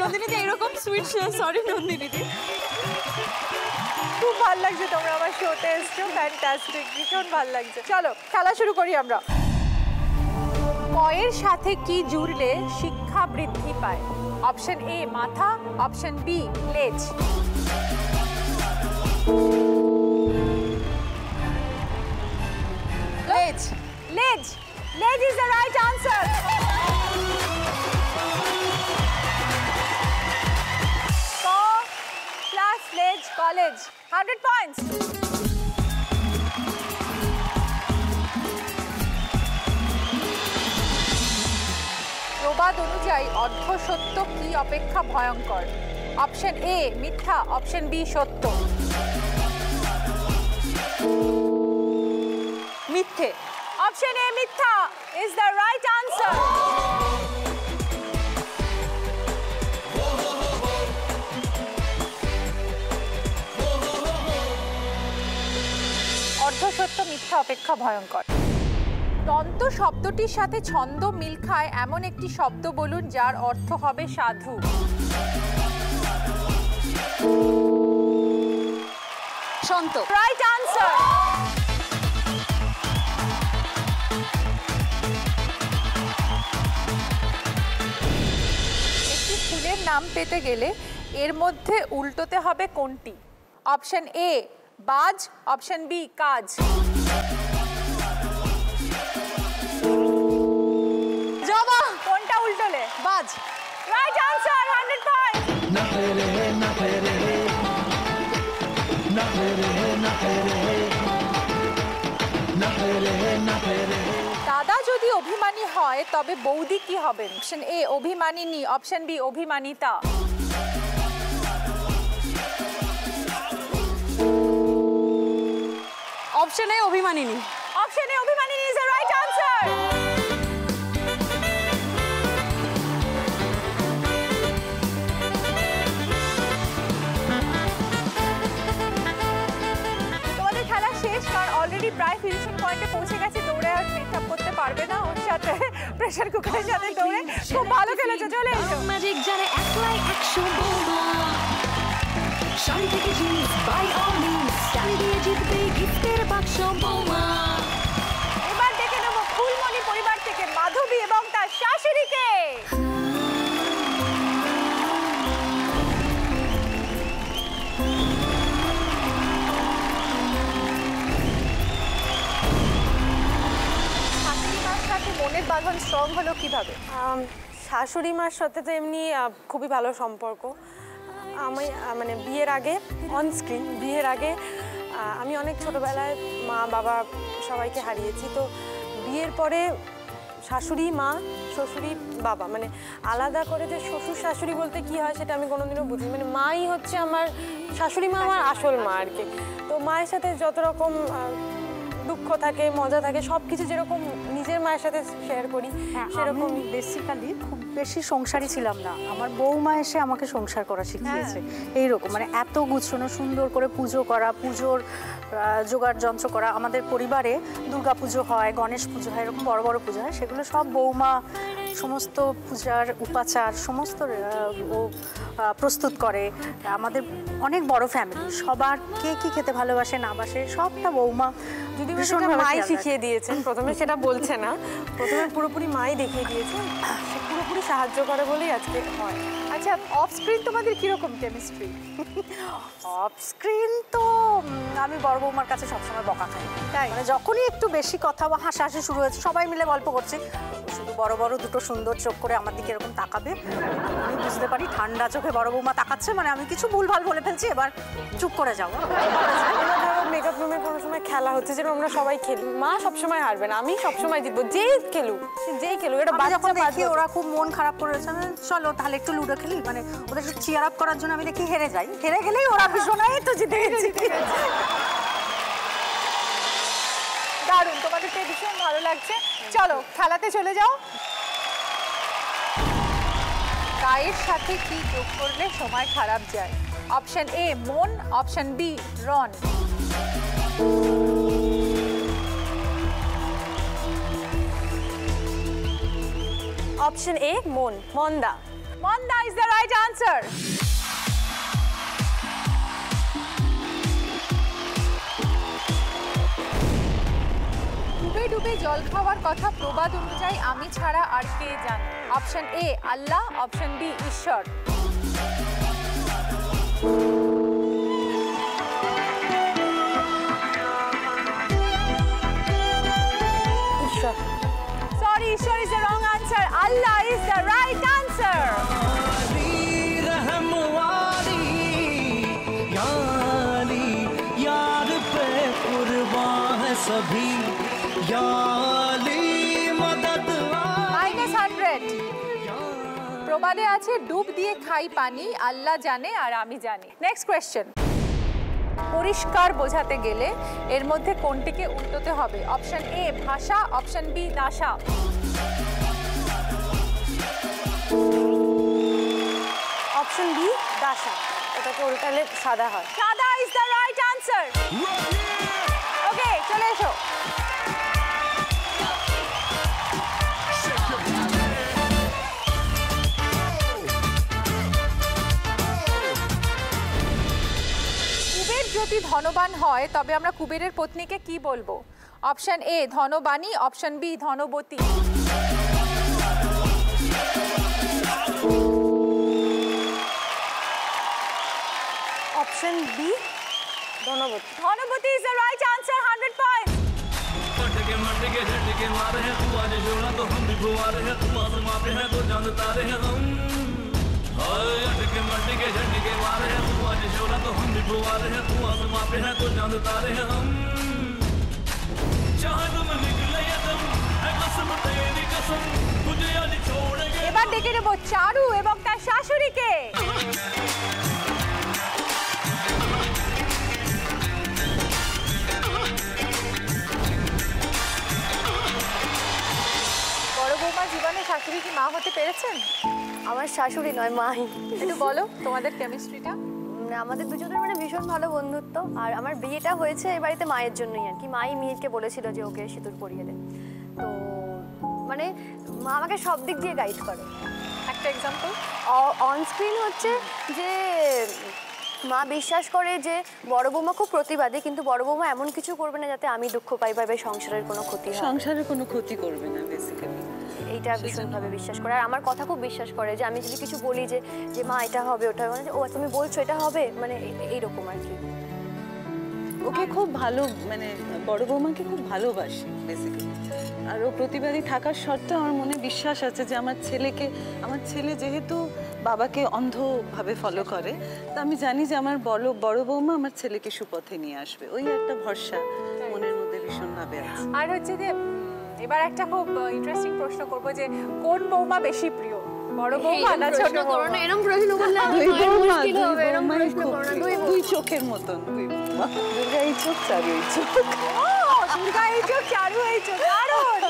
নন্দিনীদি এরকম সুইট, সরি নন্দিনীদি। খুব ভালো লাগছে তোমরা আমার শোতে এসছো, ফ্যান্টাস্টিক, ভীষণ ভালো লাগছে। চলো খেলা শুরু করি আমরা। কয়ের সাথে কি জুড়লে শিক্ষা বৃদ্ধি পায়? অপশন এ মাথা, অপশন বি লেজ। লেজ লেজ লেজ ইজ দ্য রাইট আনসার। ক প্লাস লেজ কলেজ, হান্ড্রেড পয়েন্টস। প্রবাদ অনুযায়ী অর্ধ সত্য কি অপেক্ষা ভয়ঙ্কর? অপশন এ মিথ্যা, অপশন বি সত্য। মিথ্যে, অপশন এ মিথ্যা ইজ দ্য রাইট আনসার। অর্ধসত্য মিথ্যা অপেক্ষা ভয়ঙ্কর। তন্ত শব্দটির সাথে ছন্দ মিল খায় এমন একটি শব্দ বলুন যার অর্থ হবে সাধু। সন্ত, রাইট আনসার। একটি ফুলের নাম পেতে গেলে এর মধ্যে উল্টোতে হবে কোনটি? অপশন এ বাজ, অপশন বি কাজ। জবা, কোনটা উল্টোলে? বাজ, রাইট আনসার, হান্ড্রেড পয়েন্ট। দাদা যদি অভিমানী হয় তবে বৌদি কি হবেন? অপশন এ অভিমানিনী, অপশন বি অভিমানিতা। অপশন এ অভিমানিনী। অপশন এ অভিমানিনী ইজ দ্য রাইট অ্যানসার। তোমাদের খেলা শেষ, কারণ অলরেডি প্রায় ফিনিশিং পয়েন্টে পৌঁছে গেছে। দৌড়ে আর ফিট আপ করতে পারবে না, ওর সাথে প্রেসার কুকারের সাথে দৌড়ে খুব ভালো খেলেছে। চলে এসো ম্যাজিক জানে একলাই একশো বোমা শাড়ি থেকে জিনিস বাই অল মিন্স শাড়ি দিয়ে জিতবে গিফটের বাক্স বোমা। এবার দেখে নেবো ফুলমণি পরিবার থেকে মাধবী এবং তার শাশুড়িকে। মনের বাঁধন স্ট্রং হলো কিভাবে? শাশুড়ি মার সাথে তো এমনি খুবই ভালো সম্পর্ক। আমি মানে বিয়ের আগে অনস্ক্রিন বিয়ের আগে আমি অনেক ছোটোবেলায় মা বাবা সবাইকে হারিয়েছি, তো বিয়ের পরে শাশুড়ি মা শ্বশুরি বাবা মানে আলাদা করে যে শ্বশুর শাশুড়ি বলতে কি হয় সেটা আমি কোনোদিনও বুঝি, মানে মাই হচ্ছে আমার শাশুড়ি মা, আমার আসল মা আর কি। তো মায়ের সাথে যত রকম দুঃখ থাকে মজা থাকে সব কিছু যেরকম নিজের মায়ের সাথে শেয়ার করি সেরকম। বেসিক্যালি খুব বেশি সংসারী ছিলাম না, আমার বৌমা এসে আমাকে সংসার করা শিখিয়েছে এইরকম, মানে এত গুছানো সুন্দর করে পুজো করা, পুজোর জোগাড় যন্ত্র করা। আমাদের পরিবারে দুর্গা পুজো হয়, গণেশ পুজো হয়, এরকম বড় বড় পুজো হয়, সেগুলো সব বৌমা সমস্ত পূজার উপাচার সমস্ত ও প্রস্তুত করে। আমাদের অনেক বড় ফ্যামিলি, সবার কে কী খেতে ভালোবাসে না বাসে সবটা বৌমা যদি মাই শিখিয়ে দিয়েছেন। প্রথমে সেটা বলছে না, প্রথমে পুরোপুরি মাই দেখিয়ে দিয়েছে, সে পুরোপুরি সাহায্য করে বলেই আজকে হয়। আচ্ছা অফ স্ক্রিন তোমাদের কীরকম কেমিস্ট্রি? অফ স্ক্রিন তো আমি বড় বৌমার কাছে সবসময় বকা খাই, তাই মানে যখনই একটু বেশি কথা বা হাসাহাসি শুরু হয়েছে সবাই মিলে গল্প করছে, শুধু বড় বড় দুটো সুন্দর চোখ করে আমার দিকে এরকম তাকাবে, আমি বুঝতে পারি ঠান্ডা চোখে বড় বৌমা তাকাচ্ছে, মানে আমি কিছু ভুলভাল বলে ফেলছি, এবার চুপ করে যাও। মেকআপ রুমে কোনো সময় খেলা হচ্ছে যেরকম আমরা সবাই খেলি, মা সবসময় হারবে না, আমি সবসময় জিতবো, যেই খেলু যেই খেলু। এটা যখন দেখি ওরা খুব মন খারাপ করে রয়েছে, চলো তাহলে একটু লুডো খেলি, মানে ওদের চিয়ার আপ করার জন্য আমি দেখি হেরে যাই, হেরে গেলেই ওরা ভীষণ তো জিতে গেছি। দারুণ, তোমাদের তো ভীষণ ভালো লাগছে, চলো খেলাতে চলে যাও। গায়ের সাথে কি যোগ করলে সময় খারাপ যায়? অপশন এ মন, অপশন বি রন। অপশন এ মন, মন্দা। মন্দা ইজ দ্য রাইট আনসার। ডুবে ডুবে জল খাওয়ার কথা প্রবাদ অনুযায়ী আমি ছাড়া আর কে জানে? অপশন এ আল্লাহ, অপশন বি ঈশ্বর। Sorry, Ishwar is the wrong answer. Allah is the right answer. Minus hundred. প্রবাদে আছে ডুব দিয়ে খাই পানি, আল্লাহ জানে আর আমি জানি। Next question. পরিষ্কার বোঝাতে গেলে এর মধ্যে কোনটিকে উল্টোতে হবে? অপশন এ ভাষা, অপশন বি দাশা। অপশন বি দাশা, এটাকে উল্টালে সাদা হয়। সাদা is the right answer. Okay চলে এসো। যদি ধনবান হয় তবে আমরা কুবেরের পত্নীকে কি বলবো? অপশন এ ধনবানী, অপশন বি ধনবতী। অপশন বি ধনবতী। ধনবতী is the right answer. Hundred point. এবার ডেকে নেব চারু এবং তার শাশুড়িকে। জীবনে শাশুড়ি কি মা হতে পেরেছেন? আমার শাশুড়ি নয়, মা। একটু বলো তোমাদের কেমিস্ট্রিটা। আমাদের দুজনের মানে ভীষণ ভালো বন্ধুত্ব, আর আমার বিয়েটা হয়েছে এই বাড়িতে মায়ের জন্যই আর কি। মাই মিহিরকে বলেছিল যে ওকে সিঁদুর পরিয়ে দে, তো মানে মা আমাকে সব দিক দিয়ে গাইড করে। একটা এক্সাম্পল অনস্ক্রিন হচ্ছে যে মা বিশ্বাস করে যে বড় বৌমা খুব প্রতিবাদী, কিন্তু বড় বৌমা এমন কিছু করবে না যাতে আমি দুঃখ পাই বা সংসারের কোনো ক্ষতি হয়। সংসারের কোনো ক্ষতি করবে না বেসিক্যালি, এইটা ভীষণভাবে বিশ্বাস করে। আর আমার কথা খুব বিশ্বাস করে, যে আমি যদি কিছু বলি যে যে মা এটা হবে ওটা হবে, ও তুমি বলছো এটা হবে, মানে এইরকম আর কি। ওকে খুব ভালো, মানে বড় বৌমাকে খুব ভালোবাসি বেসিক্যালি। আর ও প্রতিবাদী থাকার সত্ত্বেও আমার মনে বিশ্বাস আছে যে আমার ছেলেকে, আমার ছেলে যেহেতু বাবাকে অন্ধভাবে ফলো করে, তো আমি জানি যে আমার বড় বড় বৌমা আমার ছেলেকে সুপথে নিয়ে আসবে, ওই একটা ভরসা মনের মধ্যে ভীষণভাবে আছে। আর হচ্ছে যে এবার একটা খুব ইন্টারেস্টিং প্রশ্ন করব, যে কোন বৌমা বেশি প্রিয়, বড় বৌমা না ছোট বৌমা? এরকম প্রশ্ন করলে মুশকিল হবে, এরকম প্রশ্ন করনা। দুই দুই চোখের মতন, দুই বৌমা, দুর্গা এই চোখ, চারু এই চোখ। ও দুর্গা এই চোখ, চারু এই চোখ, দারুণ।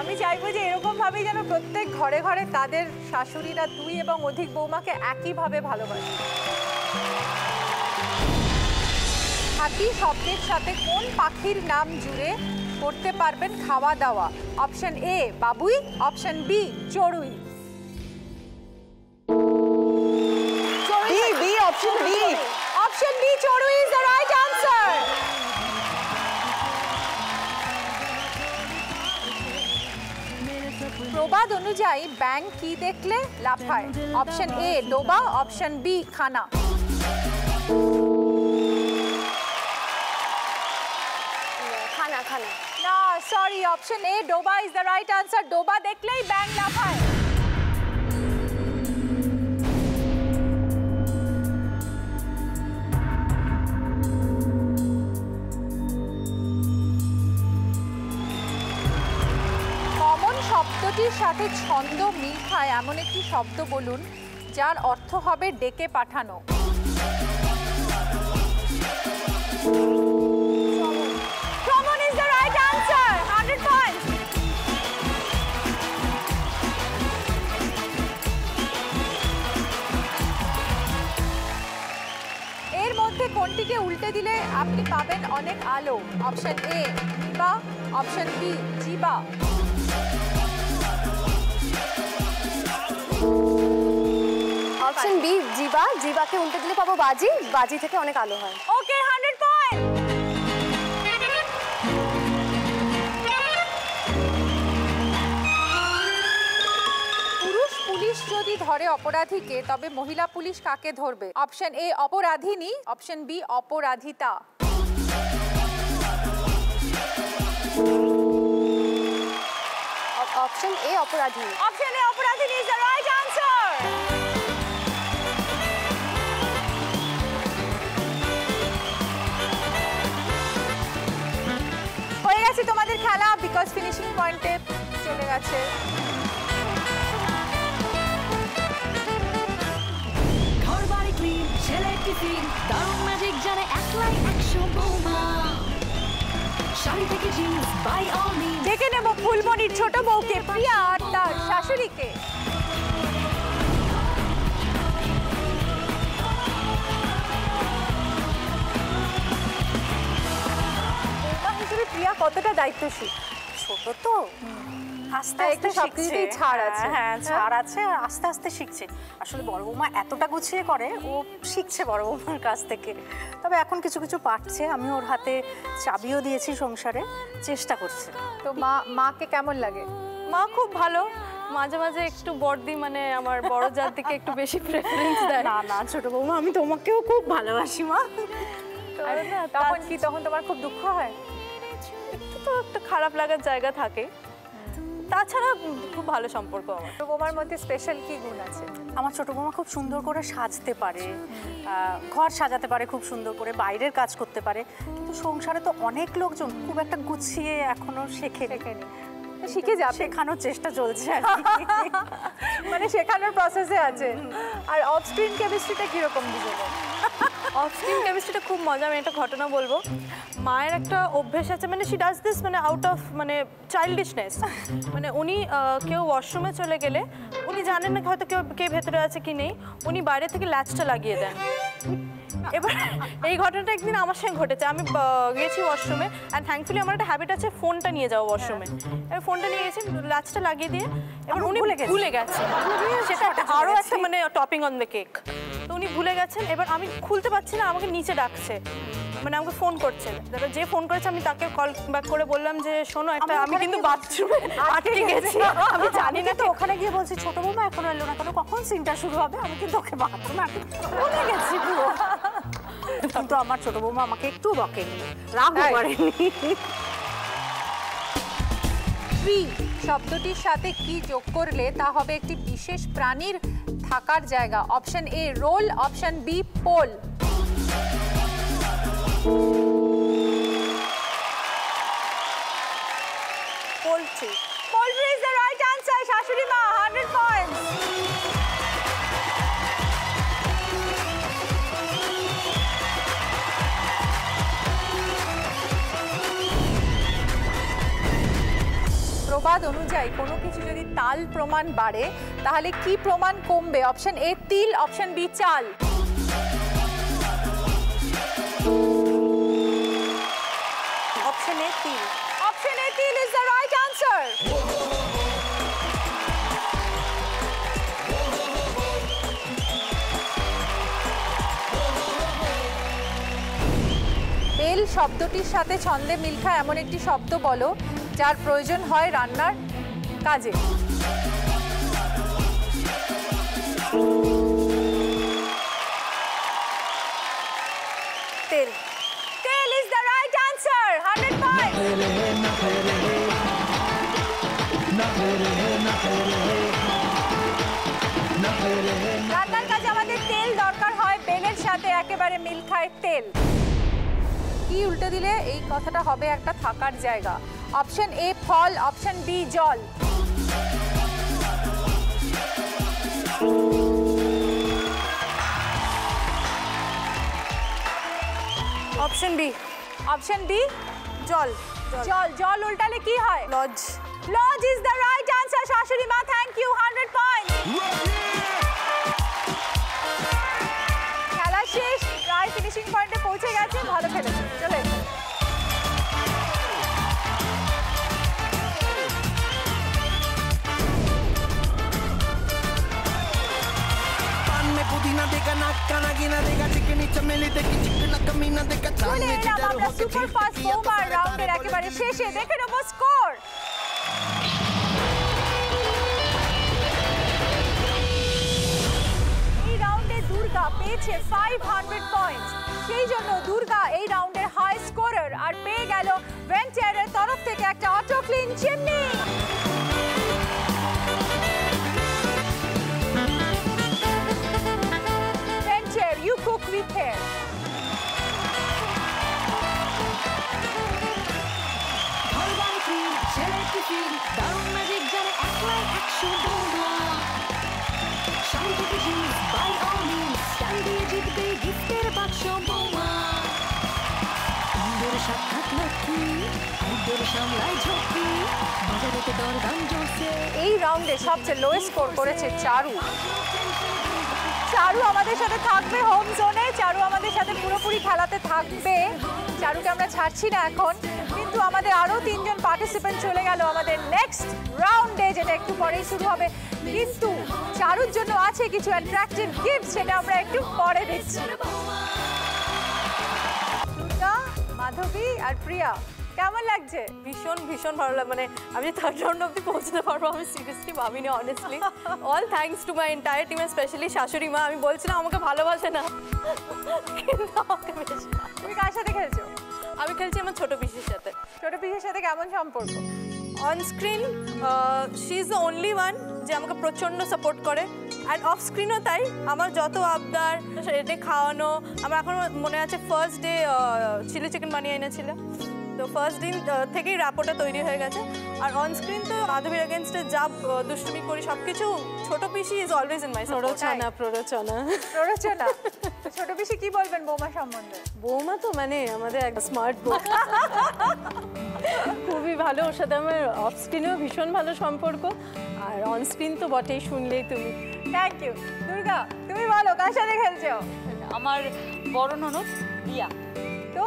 আমি চাইবো যে এরকম ভাবে যেন প্রত্যেক ঘরে ঘরে তাদের শাশুড়িরা দুই এবং অধিক বৌমাকে একইভাবে ভালোবাসে। হাতি শব্দের সাথে কোন পাখির নাম জুড়ে করতে পারবেন খাওয়া দাওয়া? অপশন এ বাবুই, অপশন বি চড়ুই। B B option B, option B চড়ুই ইজ দ্য রাইট অ্যানসার। প্রবাদ অনুযায়ী ব্যাঙ কি দেখলে লাফায়? অপশন এ ডোবা, অপশন বি খানা। না সরি, অপশন এ ডোবা ইজ দ্য রাইট আনসার। ডোবা দেখলেই ব্যাঙ লাফায়। কমন শব্দটির সাথে ছন্দ মিল খায় এমন একটি শব্দ বলুন যার অর্থ হবে ডেকে পাঠানো। কোনটিকে উল্টে দিলে আপনি পাবেন অনেক আলো? অপশন এ নিবা, অপশন বি জিবা। অপশন বি জিবা, জিবাকে উল্টে দিলে পাবো বাজি, বাজি থেকে অনেক আলো হয়। Okay, hundred point. পুরুষ পুলিশ যদি ধরে অপরাধীকে, তবে মহিলা পুলিশ কাকে ধরবে? অপশন এ অপরাধিনী, অপশন বি অপরাধিতা। অপশন এ অপরাধিনী, অপশন এ অপরাধিনী ইজ দ্য রাইট অ্যানসার। হয়ে গেছে তোমাদের খেলা, বিকজ ফিনিশিং পয়েন্টে চলে গেছে। ডেকে নেব ফুলমণির ছোট বউকে, প্রিয়া আর তার শাশুড়িকে। হিসেবে প্রিয়া কতটা দায়িত্বশীল? ছোট তো, আস্তে আস্তে সবকিছুতেই ছাড় আছে। হ্যাঁ, ছাড় আছে, আস্তে আস্তে শিখছে। আসলে বড় বৌমা এতটা গুছিয়ে করে, ও শিখছে বড় বৌমার কাছ থেকে। তবে এখন কিছু কিছু পারছে, আমি ওর হাতে চাবিও দিয়েছি সংসারে, চেষ্টা করছে। তো মা, মাকে কেমন লাগে? মা খুব ভালো। মাঝে মাঝে একটু বড়দি, মানে আমার বড় জার দিকে একটু বেশি প্রেফারেন্স দেয়। না না ছোট বৌমা, আমি তোমাকেও খুব ভালোবাসি মা। তখন কি, তখন তোমার খুব দুঃখ হয়? একটু তো একটা খারাপ লাগার জায়গা থাকে, তাছাড়া খুব ভালো সম্পর্ক আমার। ছোট বৌমার মধ্যে স্পেশাল কি গুণ আছে? আমার ছোট বৌমা খুব সুন্দর করে সাজতে পারে, ঘর সাজাতে পারে খুব সুন্দর করে, বাইরের কাজ করতে পারে, কিন্তু সংসারে তো অনেক লোকজন, খুব একটা গুছিয়ে এখনো শেখে শেখেনি। শিখে যাবে, শেখানোর চেষ্টা চলছে, মানে শেখানোর প্রসেসে আছে। আর অফস্ক্রিন কেমিস্ট্রিটা কীরকম বুঝবো? অফস্ক্রিন কেমিস্ট্রিটা খুব মজা। আমি একটা ঘটনা বলবো। মায়ের একটা অভ্যেস আছে, মানে শি ডাজ দিস, মানে আউট অফ মানে চাইল্ডিশনেস, মানে উনি কেউ ওয়াশরুমে চলে গেলে উনি জানেন না হয়তো কেউ কে ভেতরে আছে কি নেই, উনি বাইরে থেকে ল্যাচটা লাগিয়ে দেন। এবার এই ঘটনাটা একদিন আমার সঙ্গে ঘটেছে। আমি গেছি ওয়াশরুমে, অ্যান্ড থ্যাঙ্কফুলি আমার একটা হ্যাবিট আছে ফোনটা নিয়ে যাওয়া ওয়াশরুমে। এবার ফোনটা নিয়ে গেছি, লাচটা লাগিয়ে দিয়ে এবার উনি ভুলে গেছে, সেটা আরও একটা মানে টপিং অন দ্য কেক। তো উনি ভুলে গেছেন, এবার আমি খুলতে পারছি না, আমাকে নিচে ডাকছে, মানে আমাকে ফোন করছেন। তারপর যে ফোন করেছে আমি তাকে কল ব্যাক করে বললাম যে শোনো একটা আমি কিন্তু বাথরুমে আটকে গেছি, আমি জানি না। তো ওখানে গিয়ে বলছি ছোট বৌমা এখন এলো না কেন, কখন সিনটা শুরু হবে, আমি কিন্তু ওকে বাথরুমে আটকে চলে গেছি। কিন্তু আমার ছোট বৌমা আমাকে একটু বকেনি, রাগ করেনি। ফ্রি শব্দটির সাথে কি যোগ করলে তা হবে একটি বিশেষ প্রাণীর থাকার জায়গা? অপশন এ রোল, অপশন বি পোল। Poultry. Poultry is the right answer. Shashuri Ma, hundred points. প্রবাদ অনুযায়ী কোনো কিছু যদি তাল প্রমাণ বাড়ে তাহলে কি প্রমাণ কমবে? অপশন এ তিল, অপশন বি চাল। Option eighteen is the right answer. বেল শব্দটির সাথে ছন্দে মিল খায় এমন একটি শব্দ বলো যার প্রয়োজন হয় রান্নার কাজে। তেল। তেল is the right answer. hundred points. রান্নার কাজে আমাদের তেল দরকার হয়, বেলের সাথে একেবারে মিল খায় তেল। কি উল্টে দিলে এই কথাটা হবে একটা থাকার জায়গা? অপশন এ ফল, অপশন বি জল। অপশন বি, অপশন বি জল। জল জল উল্টালে কি হয়? Lodge. Lodge is the right answer. শাশুড়ি মা থ্যাংক ইউ, হান্ড্রেড পয়েন্ট। খেলা শেষ, প্রায় ফিনিশিং পয়েন্টে পৌঁছে গেছে। ভালো খেলেছে, চলে শেষে দেখে নেব স্কোর। এই রাউন্ডে দুর্গা পেয়েছে ফাইভ হান্ড্রেড পয়েন্ট, সেই জন্য দুর্গা এই রাউন্ডের হাই স্কোরার, আর পেয়ে গেল ভেন্টিয়ারের তরফ থেকে একটা auto clean chimney. You cook with hair. Holban cream, Sherry cream, Darum magic jar, apply action bomba. Shanti juice, by all means, Shanti jit be gifted action bomba. Under shakhat lakhi, under shamlai jhokhi, bazar ke dor dam jose. এই রাউন্ডে সবচেয়ে লো স্কোর করেছে চারু। চারু আমাদের সাথে থাকবে হোম জোনে, চারু আমাদের সাথে পুরোপুরি খেলাতে থাকবে। চারুকে আমরা ছাড়ছি না এখন, কিন্তু আমাদের আরও তিনজন পার্টিসিপেন্ট চলে গেল আমাদের নেক্সট রাউন্ডে, যেটা একটু পরেই শুরু হবে। কিন্তু চারুর জন্য আছে কিছু অ্যাট্রাকটিভ গিফট, সেটা আমরা একটু পরে দেখছি। দুর্গা, মাধবী আর প্রিয়া, কেমন লাগছে? ভীষণ ভীষণ ভালো লাগে। মানে আমি থার্ড রাউন্ড অব্দি পৌঁছতে পারবো আমি সিরিয়াসলি ভাবিনি, honestly. All thanks to my entire team, specially শাশুড়ি মা। আমি বলছিলাম আমাকে ভালোবাসে না, কিন্তু আমাকে বেশি। তুমি কার সাথে খেলছো? আমি খেলছি আমার ছোট পিসির সাথে। ছোট পিসির সাথে কেমন সম্পর্ক? On screen, uh, she is the only one যে আমাকে প্রচন্ড সাপোর্ট করে। And off screen ও তাই, আমার যত আবদার, এটা খাওয়ানো। আমার এখন মনে আছে ফার্স্ট ডে চিলি চিকেন বানিয়ে এনেছিল, তো ফার্স্ট দিন থেকেই রাপোর্টটা তৈরি হয়ে গেছে। আর অন স্ক্রিন তো মাধবীর এগেনস্টে যা দুষ্টুমি করি সব কিছু, ছোট পিসি ইজ অলওয়েজ ইন মাই প্ররোচনা প্ররোচনা প্ররোচনা। ছোট পিসি কি বলবেন বৌমা সম্বন্ধে? বৌমা তো মানে আমাদের একটা স্মার্ট বৌমা, খুবই ভালো। ওর সাথে আমার অফ স্ক্রিনেও ভীষণ ভালো সম্পর্ক, আর অন স্ক্রিন তো বটেই, শুনলেই তুমি। Thank you. দুর্গা, তুমি বলো কার সাথে খেলছো? আমার বড় ননদ রিয়া। তো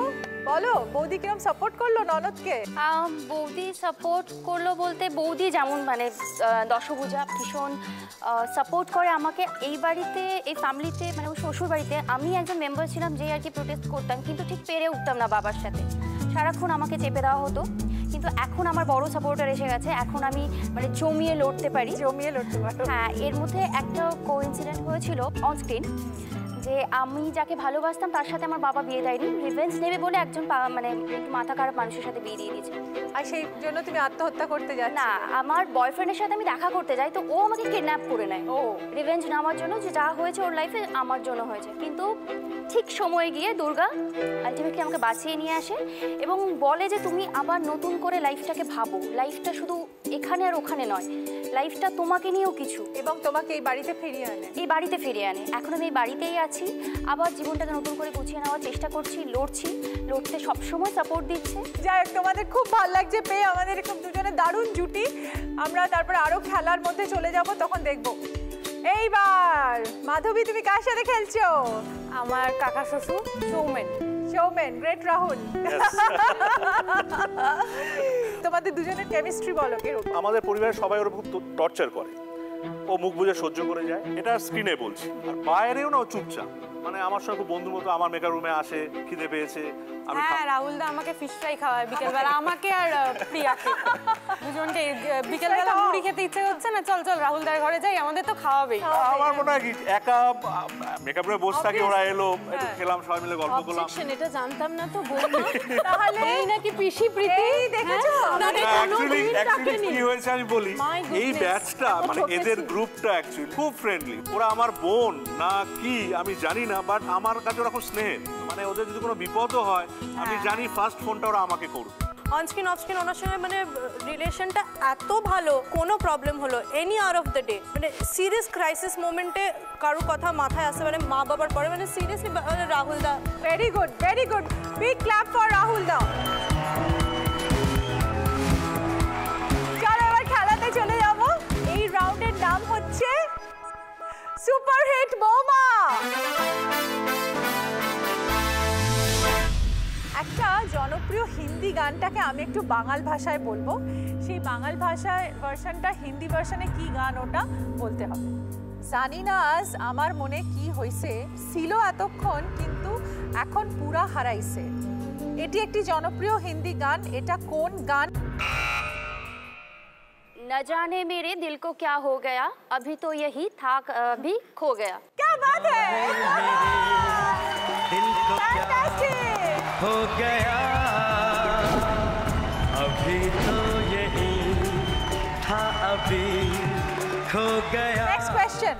বলো বৌদি কিরম সাপোর্ট করলো ননদকে? বৌদি সাপোর্ট করলো বলতে, বৌদি যেমন মানে দশভূজা, ভীষণ সাপোর্ট করে আমাকে। এই বাড়িতে, এই ফ্যামিলিতে, মানে ওই শ্বশুর বাড়িতে আমি একজন মেম্বার ছিলাম, যে আর কি প্রোটেস্ট করতাম, কিন্তু ঠিক পেরে উঠতাম না বাবার সাথে, সারাক্ষণ আমাকে চেপে দেওয়া হতো। কিন্তু এখন আমার বড় সাপোর্টার এসে গেছে, এখন আমি মানে জমিয়ে লড়তে পারি। জমিয়ে লড়তে পারো? হ্যাঁ। এর মধ্যে একটা কোইনসিডেন্ট হয়েছিল অনস্ক্রিন, যে আমি যাকে ভালোবাসতাম তার সাথে আমার বাবা বিয়ে দেয়নি, রিভেঞ্জ নেবে বলে একজন মানে মাথা খারাপ মানুষের সাথে বিয়ে দিয়ে দিয়েছে। আর সেই জন্য তুমি আত্মহত্যা করতে যাও? না, আমার বয়ফ্রেন্ডের সাথে আমি দেখা করতে যাই, তো ও আমাকে কিডন্যাপ করে নেয়, ও রিভেঞ্জ নেওয়ার জন্য, যে যা হয়েছে ওর লাইফে আমার জন্য হয়েছে। কিন্তু ঠিক সময়ে গিয়ে দুর্গা আলটিমেটলি আমাকে বাঁচিয়ে নিয়ে আসে এবং বলে যে তুমি আবার নতুন করে লাইফটাকে ভাবো, লাইফটা শুধু এখানে আর ওখানে নয়, লাইফটা তোমাকে নিয়েও কিছু, এবং তোমাকে এই বাড়িতে ফিরিয়ে আনে, এই বাড়িতে ফিরিয়ে আনে। এখন আমি এই বাড়িতেই আছি, আবার জীবনটাকে নতুন করে গুছিয়ে নেওয়ার চেষ্টা করছি, লড়ছি, লড়তে সবসময় সাপোর্ট দিচ্ছে। যাই হোক, তোমাদের খুব ভালো লাগছে পেয়ে, আমাদের এরকম দুজনে দারুণ জুটি। আমরা তারপরে আরও খেলার মধ্যে চলে যাব, তখন দেখব। এইবার মাধবী, তুমি কার সাথে খেলছো? আমার কাকা শ্বশুর সৌমেন। সৌমেন, গ্রেট রাহুল। তোমাদের দুজনের কেমিস্ট্রি বলো কিরকম? আমাদের পরিবারের সবাই ওর খুব টর্চার করে, ও মুখ বুঝে সহ্য করে যায়, এটা স্ক্রিনে বলছি। আর বাইরেও না ও চুপচাপ, মানে আমার সঙ্গে খুব বন্ধুর মতো। আমার মেকার রুমে আসে, খিদে পেয়েছে, আমি হ্যাঁ রাহুল দা আমাকে ফিশ ফ্রাই খাওয়ায় বিকেলবেলা, আমাকে আর প্রিয়াকে দুজনকে। বিকেলবেলা মুড়ি খেতে ইচ্ছে হচ্ছে না, চল চল রাহুল দার ঘরে যাই, আমাদের তো খাওয়াবেই। আমার মনে হয় কি একা মেকআপ রুমে বসে থাকি, ওরা এলো একটু খেলাম সবাই মিলে, গল্প করলাম। অবজেকশন, এটা জানতাম না তো বলতো। তাহলে এই নাকি পিসি প্রীতি দেখেছো? না অ্যাকচুয়ালি অ্যাকচুয়ালি কি হয়েছে আমি বলি, এই ব্যাচটা মানে এদের গ্রুপটা অ্যাকচুয়ালি খুব ফ্রেন্ডলি। ওরা আমার বোন না কি আমি জানি না, বাট আমার কাছে ওরা খুব স্নেহের। মানে ওদের যদি কোনো বিপদও হয়, আমি জানি ফার্স্ট ফোনটা ওরা আমাকে করবে। অনস্ক্রিন অফস্ক্রিন ওনার সঙ্গে মানে রিলেশনটা এত ভালো, কোনো প্রবলেম হলো any hour of the day, মানে সিরিয়াস ক্রাইসিস মোমেন্টে কারোর কথা মাথায় আসে, মানে মা বাবার পরে, মানে seriously Rahul the. Very good, very good, big clap for Rahul দা। চলো এবার খেলাতে চলে যাবো। এই রাউন্ডের নাম হচ্ছে সুপার হিট বৌমা। একটা জনপ্রিয় হিন্দি গানটাকে আমি একটু বাঙাল ভাষায় বলবো, সেই বাঙাল ভাষায় ভার্সনটা, হিন্দি ভার্সনে কি গান ওটা বলতে হবে। জানি না আজ আমার মনে কি হয়েছে, ছিল এতক্ষণ কিন্তু এখন পুরা হারাইছে। এটি একটি জনপ্রিয় হিন্দি গান, এটা কোন গান? না জানে মেরে দিল কো ক্যা হো গয়া, অভি তো ইহি থা ভি খো গয়া। ক্যা বাত হ্যায় हो गया, अभी तो यही था अभी खो गया। Next question.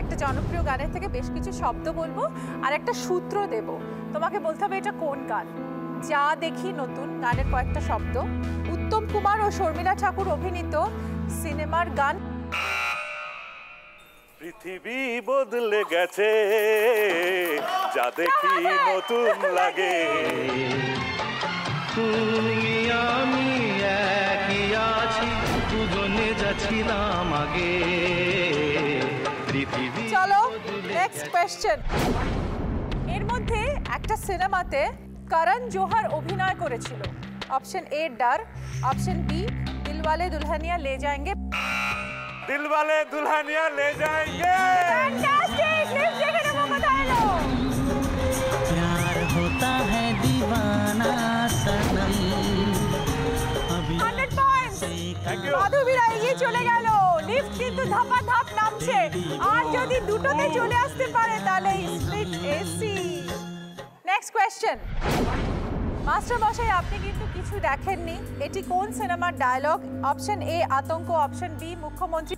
একটা জনপ্রিয় গানের থেকে বেশ কিছু শব্দ বলবো আর একটা সূত্র দেব, তোমাকে বলতে হবে এটা কোন গান। যা দেখি নতুন গানের কয়েকটা শব্দ। উত্তম কুমার ও শর্মিলা ঠাকুর অভিনীত সিনেমার গান। পৃথিবী বদলে গেছে, যা দেখি নতুন লাগে। তুমি আমি একই আছি, দুজনে যাচ্ছিলাম আগে। পৃথিবী। চলো নেক্সট কোয়েশ্চেন। এর মধ্যে একটা সিনেমাতে করণ জোহর অভিনয় করেছিল। Option A Darr, option B Dilwale Dulhania Le যায়েঙ্গে। দিলওয়ালে দুলহানিয়া লে যায়েঙ্গে। ফ্যান্টাস্টিক, লিস্ট দেখে নেব, বাতাই লো। प्यार होता है दीवाना सनम। Hundred points. Thank you. Madhavi Roy এগিয়ে চলে গেল। লিফট কিন্তু ধাপা ধাপ নামছে, আর যদি দুটোতে চলে আসতে পারে তাহলে split AC. Next question. Master মশাই আপনি কিন্তু কিছু দেখেননি, এটি কোন সিনেমার ডায়লগ? অপশন এ আতঙ্ক, অপশন বি মুখ্যমন্ত্রী।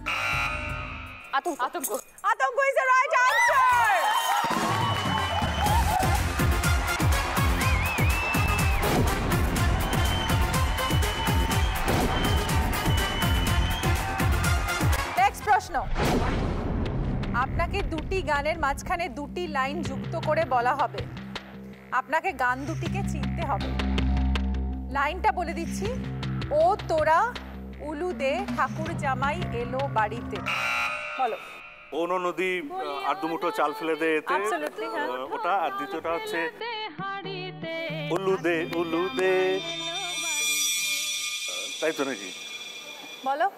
আতঙ্ক আতঙ্ক আতঙ্ক is the right answer. Next প্রশ্ন, আপনাকে দুটি গানের মাঝখানে দুটি লাইন যুক্ত করে বলা হবে, আপনাকে গান দুটিকে চিনতে হবে। লাইনটা বলে দিচ্ছি, ও তোরা উলু দে ঠাকুর জামাই এলো বাড়িতে। বলো। ওনো নদী আর দুমুঠো চাল ফেলে দে এতে, ওটা আর দ্বিতীয়টা হচ্ছে উলু দে উলু দে, তাই তো নাকি? বলো।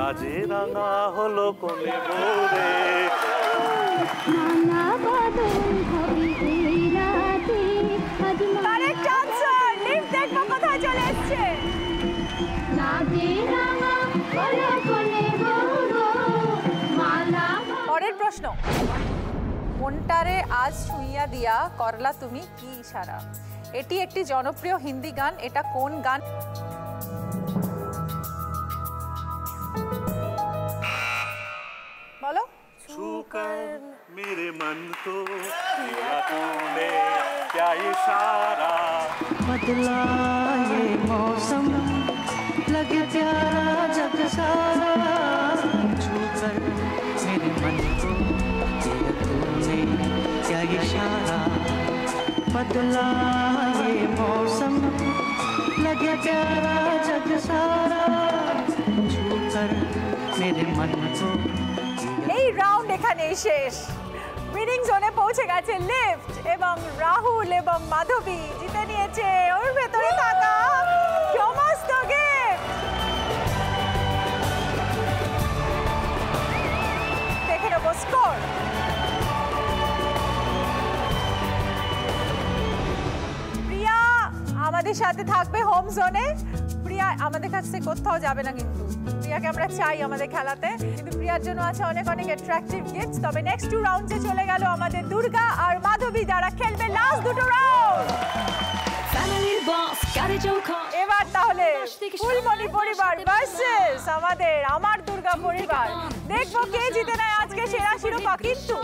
রাজে রাঙা হলো কোনে বৌরে, পরের প্রশ্ন, মনটারে আজ শুইয়া দিয়া করলা তুমি কি ইশারা, এটি একটি জনপ্রিয় হিন্দি গান, এটা কোন গান? বলো। মেরে মন তো ইশারা বদলা মৌসম লাগে প্যারা জগ সারা, মেরে মন তো ইশারা বদলা মৌসম লাগে প্যারা জগ সারা, মেরে মন তো। এই রাউন্ড এখানেই শেষ। উইনিং জোনে পৌঁছে গেছে লিফট এবং রাহুল এবং মাধবী জিতে নিয়েছে ওর ভেতরে থাকা সমস্ত গিফট। দেখে নেব স্কোর। প্রিয়া আমাদের সাথে থাকবে হোম জোনে। প্রিয়া আমাদের কাছ থেকে কোথাও যাবে না, কিন্তু প্রিয়াকে আমরা চাই আমাদের খেলাতে, কিন্তু প্রিয়ার জন্য আছে অনেক অনেক অ্যাট্রাকটিভ গিফট। তবে নেক্সট টু রাউন্ডে চলে গেল আমাদের দুর্গা আর মাধবী, যারা খেলবে লাস্ট দুটো রাউন্ড। এবার তাহলে ফুলমণি পরিবার ভার্সেস আমাদের আমার দুর্গা পরিবার, দেখবো কে জিতে নেয় আজকে সেরা শিরোপা। কিন্তু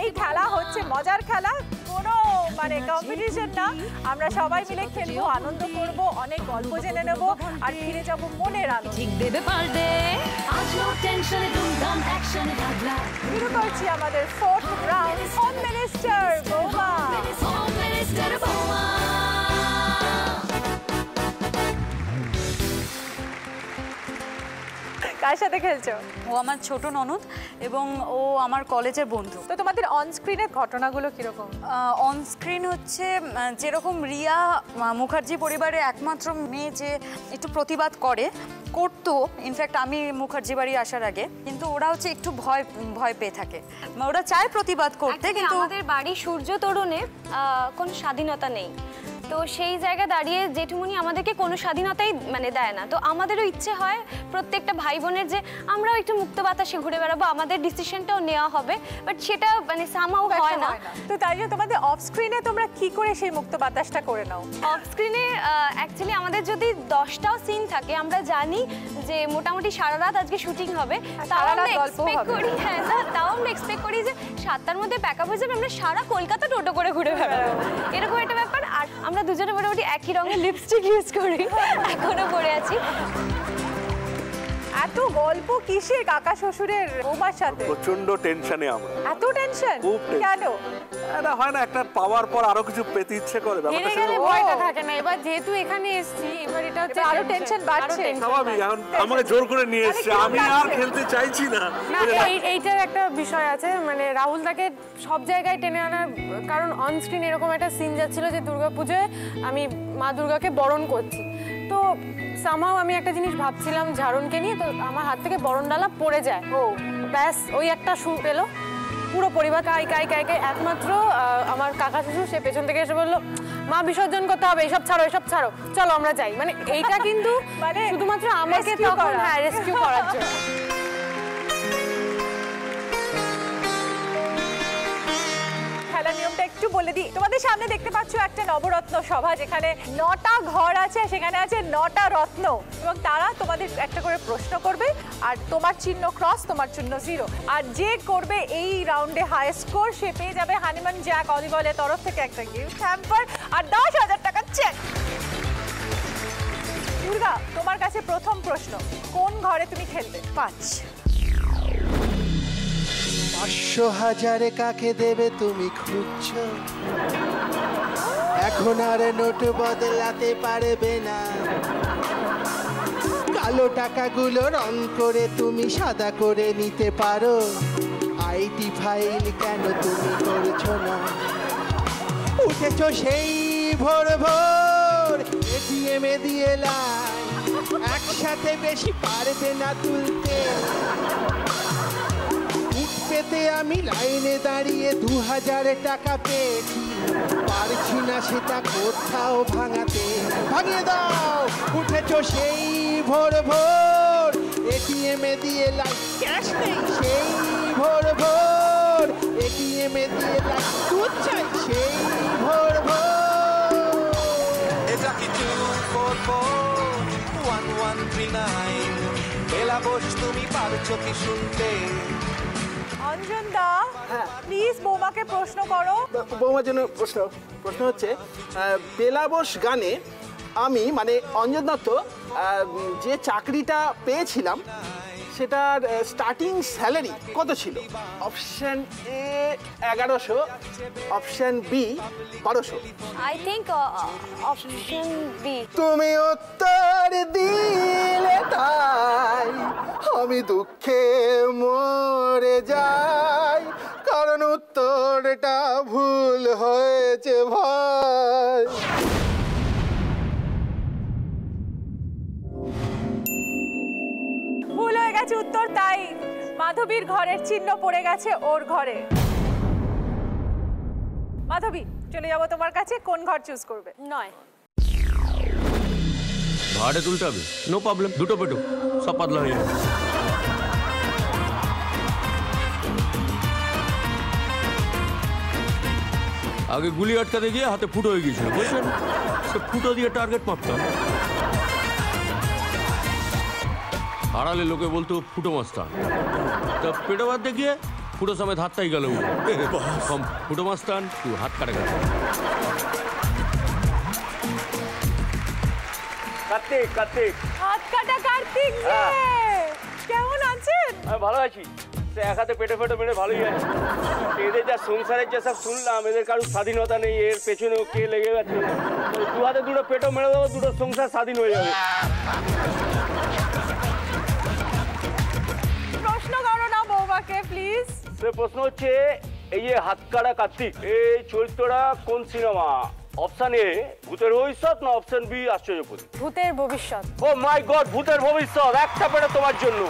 এই খেলা হচ্ছে মজার খেলা, কোনো মানে কম্পিটিশন না, আমরা সবাই মিলে খেলবো, আনন্দ করবো, অনেক গল্প জেনে নেবো আর ফিরে যাবো মনের আনন্দ। শুরু করছি আমাদের ফোর্থ রাউন্ড, হোম মিনিস্টার বোমা। কার সাথে খেলছো? ও আমার ছোট ননদ এবং ও আমার কলেজের বন্ধু। তো তোমাদের অনস্ক্রিনের ঘটনাগুলো কীরকম? অনস্ক্রিন হচ্ছে যেরকম রিয়া মুখার্জি পরিবারের একমাত্র মেয়ে যে একটু প্রতিবাদ করে, করতো ইনফ্যাক্ট আমি মুখার্জি বাড়ি আসার আগে, কিন্তু ওরা হচ্ছে একটু ভয় ভয় পেয়ে থাকে, ওরা চায় প্রতিবাদ করতে, কিন্তু আমাদের বাড়ি সূর্য তরুণে কোনো স্বাধীনতা নেই, তো সেই জায়গা দাঁড়িয়ে জেঠুমনি আমাদেরকে কোনো স্বাধীনতাই মানে দেয় না। তো আমাদেরও ইচ্ছে হয় প্রত্যেকটা ভাই বোনের যে আমরাও একটু মুক্ত বাতাসে ঘুরে বেড়াবো, আমাদের ডিসিশনটাও নেওয়া হবে, বাট সেটা মানে সামাও হয় না। তো তাই জন্য তোমাদের অফ স্ক্রিনে তোমরা কী করে সেই মুক্ত বাতাসটা করে নাও? অফ স্ক্রিনে অ্যাকচুয়ালি আমাদের যদি দশটাও সিন থাকে, আমরা জানি যে মোটামুটি সারা রাত আজকে শুটিং হবে, তাও আমরা এক্সপেক্ট করি হ্যাঁ তাও আমরা এক্সপেক্ট করি যে সাতটার মধ্যে প্যাক আপ হয়ে যাবে, আমরা সারা কলকাতা টোটো করে ঘুরে বেড়াবো, এরকম একটা ব্যাপার। আর আমরা দুজনে মোটামুটি একই রঙের লিপস্টিক ইউজ করি, এখনো পরে আছি। এত গল্প কিসের কাকা শ্বশুরের বৌমার সাথে? প্রচন্ড টেনশনে আমরা। এত টেনশন কেন? এটা হয় না, একটা পাওয়ার পর আরো কিছু পেতে ইচ্ছে করে, ব্যাপারটা সেরকম ভয়টা থাকে না। এবার যেহেতু এখানে এসেছি, এবার এটা হচ্ছে আরো টেনশন বাড়ছে। স্বাভাবিক, এখন আমাকে জোর করে নিয়ে এসেছে, আমি আর খেলতে চাইছি না। এইটার একটা বিষয় আছে, মানে রাহুল তাকে সব জায়গায় টেনে আনার কারণ অন স্ক্রিন এরকম একটা সিন যাচ্ছিল যে দুর্গাপূজায় আমি মা দুর্গাকে বরণ করছি, তো সামহাও আমি একটা জিনিস ভাবছিলাম ঝাড়নকে নিয়ে, তো আমার হাত থেকে বরণ ডালা পড়ে যায়, ও ব্যাস ওই একটা সুর এলো, পুরো পরিবার কাই কাই কাই কাই, একমাত্র আমার কাকা শ্বশুর সে পেছন থেকে এসে বললো মা বিসর্জন করতে হবে, এইসব ছাড়ো এইসব ছাড়ো চলো আমরা যাই। মানে এইটা কিন্তু মানে শুধুমাত্র আমাকে তখন হ্যাঁ রেস্কিউ করার জন্য। একটু বলে দিই, তোমাদের সামনে দেখতে পাচ্ছ একটা নবরত্ন সভা, যেখানে নটা ঘর আছে, সেখানে আছে নটা রত্ন, এবং তারা তোমাদের একটা করে প্রশ্ন করবে। আর তোমার চিহ্ন ক্রস, তোমার চিহ্ন জিরো। আর যে করবে এই রাউন্ডে হাই স্কোর সে পেয়ে যাবে হানিমুন জ্যাক অলিভলের তরফ থেকে একটা গিফট হ্যাম্পার আর দশ হাজার টাকার চেক। দুর্গা, তোমার কাছে প্রথম প্রশ্ন, কোন ঘরে তুমি খেলবে? পাঁচ। পাঁচশো হাজারে কাকে দেবে তুমি খুঁজছো? এখন আর নোট বদলাতে পারবে না, কালো টাকাগুলো রং করে তুমি সাদা করে নিতে পারো। আইটি ফাইল কেন তুমি করছো না? উঠেছো সেই ভোর ভোর এটিএম এ দিয়ে লাইন, একসাথে বেশি পারবে না তুলতে। পেতে আমি লাইনে দাঁড়িয়ে দু হাজার টাকা পেয়েছি, পারছি না সেটা কোথাও ভাঙাতে। ভাঙিয়ে দাও। উঠেছ সেই ভোর ভোর এটিএম এ দিয়ে লাইন, ক্যাশ নেই সেই ভোর ভোর এটিএম এ দিয়ে লাইন, দুধ চাই সেই ভোর ভোর। এটা কি one one three nine? Bela boss, তুমি পারছো কি শুনতে? অঞ্জন দা, প্লিজ বৌমাকে প্রশ্ন করো। বৌমার জন্য প্রশ্ন প্রশ্ন হচ্ছে, বেলা বোস গানে আমি মানে অঞ্জন দত্ত যে চাকরিটা পেয়েছিলাম সেটার স্টার্টিং স্যালারি কত ছিল? অপশন এ এগারোশো, অপশন বি বারোশো। I think option B. তুমি উত্তর দিলে তাই আমি দুঃখে মরে যাই, কারণ উত্তরটা ভুল হয়েছে ভাই। ভুল হয়ে গেছে উত্তর, তাই মাধবীর ঘরের চিহ্ন পড়ে গেছে ওর ঘরে। মাধবী, চলে যাবো তোমার কাছে, কোন ঘর চুজ করবে? নয়। ভাড়া তুলতে হবে, নো প্রবলেম, দুটো পেটো সব পাতলা হয়ে যাবে। আগে গুলি আটকাতে গিয়ে হাতে ফুটো হয়ে গিয়েছিল, বুঝছেন? সে ফুটো দিয়ে টার্গেট মারতাম, আড়ালে লোকে বলতো ফুটো মাস্তান, তা পেটো বাঁধতে গিয়ে ফুটো সমেত হাতটাই গেল। ফুটো মাস্তান তুই হাত কাটা গেল। কার্তিক, কার্তিক হাত কাটা। কার্তিক কেমন আছেন? আমি ভালো আছি, এক হাতে পেটে ফেটে মেরে ভালোই আছে। এদের যা সংসারের যা সব শুনলাম, এদের কারো স্বাধীনতা নেই, এর পেছনে কে লেগে গেছে। দু হাতে দুটো পেটো মেরে দেবো, দুটো সংসার স্বাধীন হয়ে যাবে। প্রশ্ন করো না বৌমাকে প্লিজ। সে প্রশ্ন হচ্ছে, এই যে হাত কাটা কার্তিক, এই চরিত্রটা কোন সিনেমা? অপশন এ ভূতের ভবিষ্যৎ, না অপশন বি আশ্চর্যপতি? ভূতের ভবিষ্যৎ। ও মাই গড, ভূতের ভবিষ্যৎ। একটা পেটে তোমার জন্য।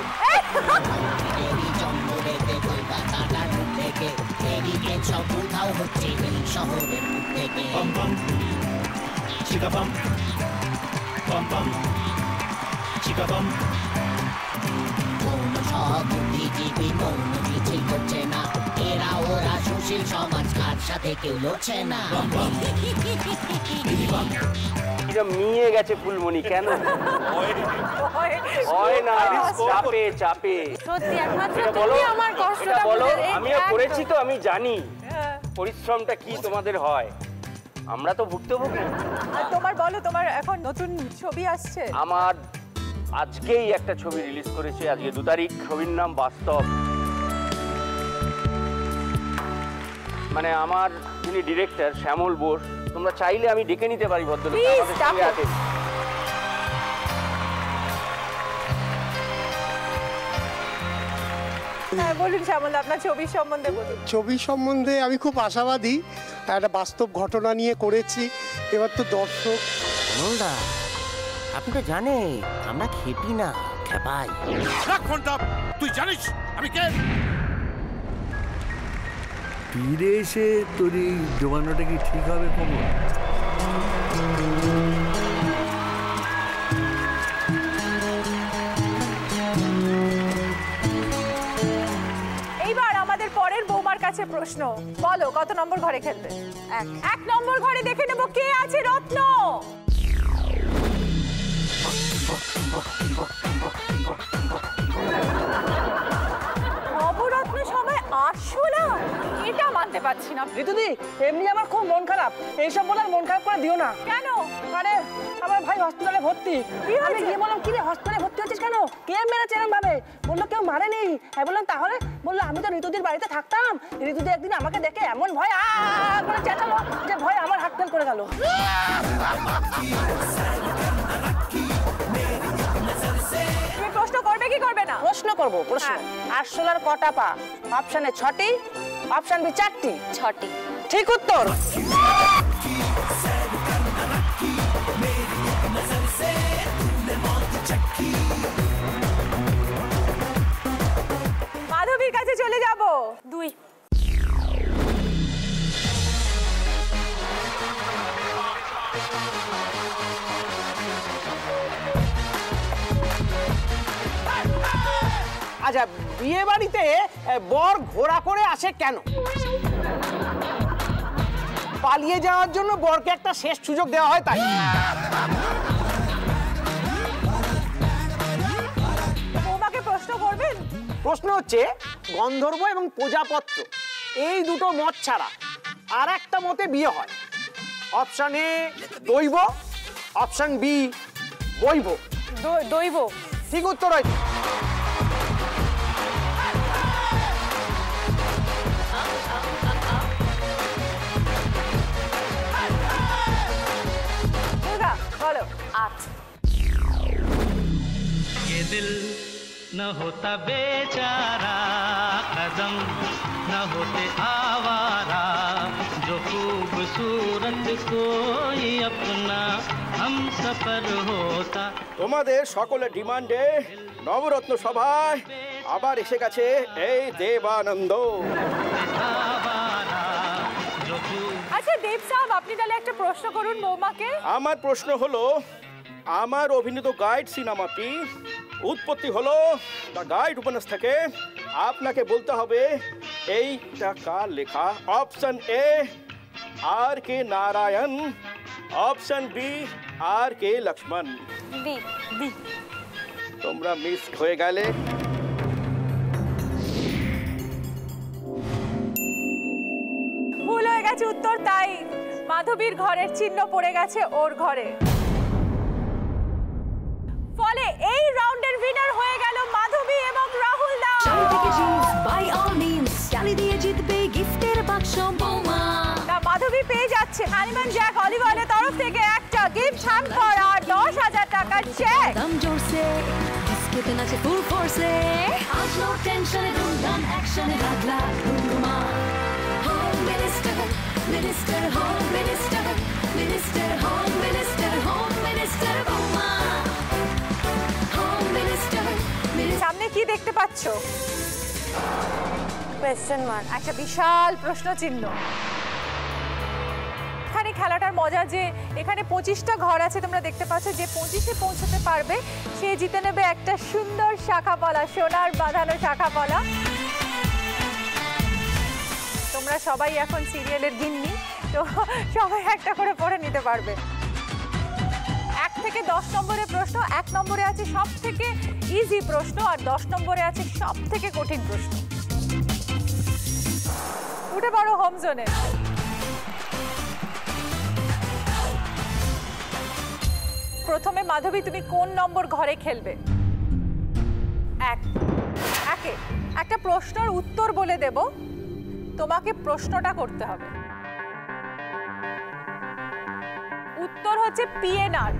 নিয়ে গেছে ফুলমণি, কেন হয় না? চাপে চাপে বলো। আমিও করেছি তো, আমি জানি পরিশ্রমটা কি তোমাদের হয়। আমরা তো ভুক্তভোগী। তোমার বলো, তোমার এখন নতুন ছবি আসছে? আমার আজকেই একটা ছবি রিলিজ করেছে, আজকে দু তারিখ। ছবির নাম বাস্তব। মানে আমার যিনি ডিরেক্টর শ্যামল বোস, তোমরা চাইলে আমি ডেকে নিতে পারি ভদ্রলোক আমাদের সঙ্গে আছেন। হ্যাঁ বলুন শ্যামল, আপনার ছবি সম্বন্ধে বলুন। ছবি সম্বন্ধে আমি খুব আশাবাদী, একটা বাস্তব ঘটনা নিয়ে করেছি। এবার তো দর্শক বলুনরা, আপনি তো জানেন আমরা খেপি না, খেপাই। তুই জানিস আমি কে? ফিরে এসে তোর এই জোগানোটা কি ঠিক হবে? কমল কাছে প্রশ্ন, বলো কত নম্বর ঘরে খেলবে? এক নম্বর ঘরে দেখে নেব কে আছে রত্ন। নবরত্ন সবাই আটশো না, এটা মানতে পারছি না। ঋতুদি এমনি আমার খুব মন খারাপ, এইসব বলার মন খারাপ করে দিও না। কেন? আরে আমার ভাই হসপিটালে ভর্তি। আমি গিয়ে বললাম কি রে হসপিটালে ভর্তি হচ্ছিস কেন, কে মেরেছে এরকম ভাবে? বললো কেউ মারেনি। হ্যাঁ বললাম তাহলে? বললো আমি তো ঋতুদির বাড়িতে থাকতাম, ঋতুদি একদিন আমাকে দেখে এমন ভয় আ করে চেঁচালো যে ভয় আমার হাত ফেল করে গেল। তুমি প্রশ্ন করবে কি করবে না? প্রশ্ন করবো। প্রশ্ন, আরশোলার কটা পা? অপশন এ ছটি, অপশন বি চারটি। ছটি ঠিক উত্তর। মাধবীর কাছে চলে যাব। দুই আচ্ছা, বিয়ে বাড়িতে বর ঘোড়া করে আসে কেন? পালিয়ে যাওয়ার জন্য বরকে একটা শেষ সুযোগ দেওয়া হয়। তাই তোমাকে প্রশ্ন করবেন। প্রশ্ন হচ্ছে গন্ধর্ব এবং প্রজাপত্র এই দুটো মত ছাড়া আর একটা মতে বিয়ে হয়। অপশন এ দৈব, অপশন বি বৈব। দৈব ঠিক উত্তর হয়েছে। ये दिल न होता बेचारा, कदम न होते आवारा, जो खूबसूरत कोई अपना हम सफर होता। তোমাদের সকলের ডিমান্ডে নবরত্ন সভায় আবার এসে গেছে এই দেবানন্দ। আচ্ছা দেব সাহেব, আপনি তাহলে একটা প্রশ্ন করুন বৌমাকে। আমার প্রশ্ন হলো, আমার অভিনীত গাইড সিনেমাটি উৎপত্তি হলো দ্য গাইড উপন্যাস থেকে। আপনাকে বলতে হবে এইটা কার লেখা। Option A R K Narayan, option B আর কে লক্ষ্মণ। তোমরা মিস হয়ে গেলে। ভুল হয়ে গেছে উত্তর। তাই মাধবীর ঘরের চিহ্ন পড়ে গেছে ওর ঘরে। ফলে এই রাউন্ডের উইনার হয়ে গেল মাধবী এবং রাহুল দা। মাধবী পেয়ে যাচ্ছে হানিমুন জ্যাক হলিওয়ালের তরফ থেকে একটা গিফট হ্যাম্পার আর দশ হাজার টাকার cheque. Minister, Home Minister, Minister, Home Minister, Home Minister Bouma, Home Minister, Minister। সামনে কি দেখতে পাচ্ছো? কোয়েশ্চন মার্ক, একটা বিশাল প্রশ্ন চিহ্ন। এখানে খেলাটার মজা যে এখানে পঁচিশটা ঘর আছে, তোমরা দেখতে পাচ্ছ। যে পঁচিশে পৌঁছতে পারবে সে জিতে নেবে একটা সুন্দর শাখা পলা, সোনার বাঁধানো শাখা পলা। তোমরা সবাই এখন সিরিয়ালের গিন্নি, তো সবাই একটা করে পড়ে নিতে পারবে। এক থেকে দশ নম্বরের প্রশ্ন। এক নম্বরে আছে সব থেকে ইজি প্রশ্ন আর দশ নম্বরে আছে সব থেকে কঠিন প্রশ্ন। উঠে পড়ো হোম জোনে। প্রথমে মাধবী, তুমি কোন নম্বর ঘরে খেলবে? এক একে একটা প্রশ্নের উত্তর বলে দেব, তোমাকে প্রশ্নটা করতে হবে। উত্তর হচ্ছে পিএনআর।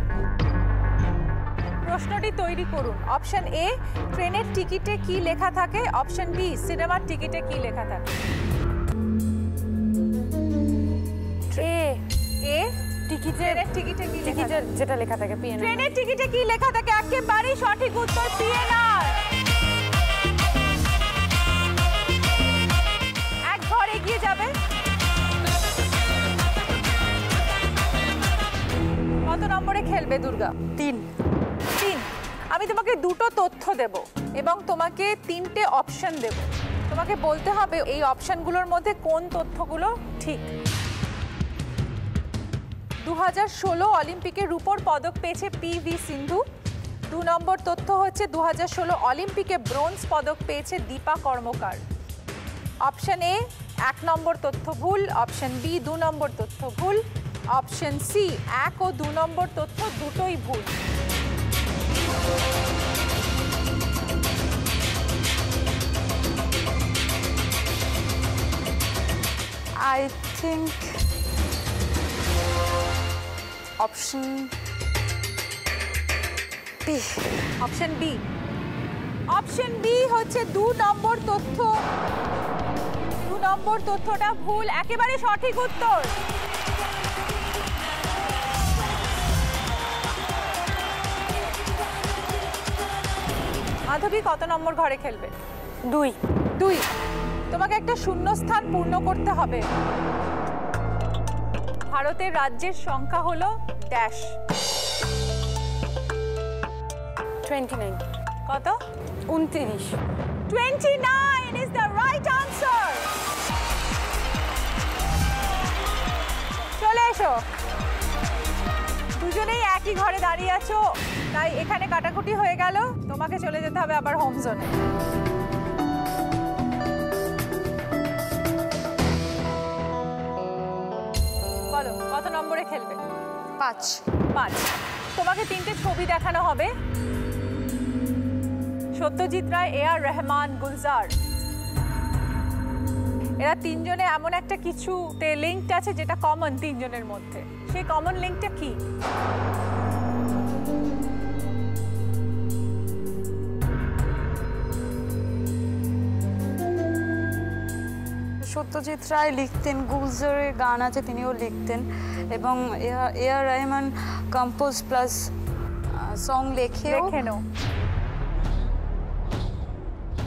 প্রশ্নটি তৈরি করুন। অপশন এ ট্রেনের টিকিটে কি লেখা থাকে, অপশন বি সিনেমার টিকিটে কি লেখা থাকে। এ টিকিটের টিকিটে কি লেখা থাকে, যেটা লেখা থাকে পিএনআর। ট্রেনের টিকিটে কি লেখা থাকে, একেবারে সঠিক উত্তর পিএনআর। এগিয়ে যাবে। কত নম্বরে খেলবে দুর্গা? তিন। তিন। আমি তোমাকে দুটো তথ্য দেব এবং তোমাকে তিনটে অপশন দেব। তোমাকে বলতে হবে এই অপশনগুলোর মধ্যে কোন তথ্যগুলো ঠিক। দুই হাজার ষোলো অলিম্পিকে রূপোর পদক পেয়েছে পিভি সিন্ধু। দুই নম্বর তথ্য হচ্ছে দুই হাজার ষোলো অলিম্পিকে ব্রোঞ্জ পদক পেয়েছে দীপা কর্মকার। অপশন এ এক নম্বর তথ্য ভুল, অপশন বি দুই নম্বর তথ্য ভুল, অপশন সি এক ও দুই নম্বর তথ্য দুটোই ভুল। I think option B. Option B. Option B হচ্ছে দুই নম্বর তথ্য। দুই নম্বর তথ্যটা ভুল, একেবারে সঠিক উত্তর। মাধবী কত নম্বর ঘরে খেলবে? দুই। দুই। তোমাকে একটা শূন্যস্থান পূর্ণ করতে হবে। ভারতের রাজ্যের সংখ্যা হলো ড্যাশ। উনত্রিশ। কত? উনত্রিশ। উনত্রিশ is the right answer. চলে এসো, দুজনেই একই ঘরে দাঁড়িয়ে আছো, তাই এখানে কাটাকুটি হয়ে গেল। তোমাকে চলে যেতে হবে আবার হোম জোনে। বলো কত নম্বরে খেলবে? পাঁচ। পাঁচ। তোমাকে তিনটে ছবি দেখানো হবে, সত্যজিৎ রায়, এ আর রহমান, গুলজার। এরা তিনজনে এমন একটা কিছুতে লিঙ্কড আছে যেটা কমন তিনজনের মধ্যে। সেই কমন লিঙ্কটা কি? সত্যজিৎ রায় লিখতেন, গুলজারের গান আছে তিনিও লিখতেন, এবং এ আর রহমান কম্পোজ প্লাস সং লেখেও।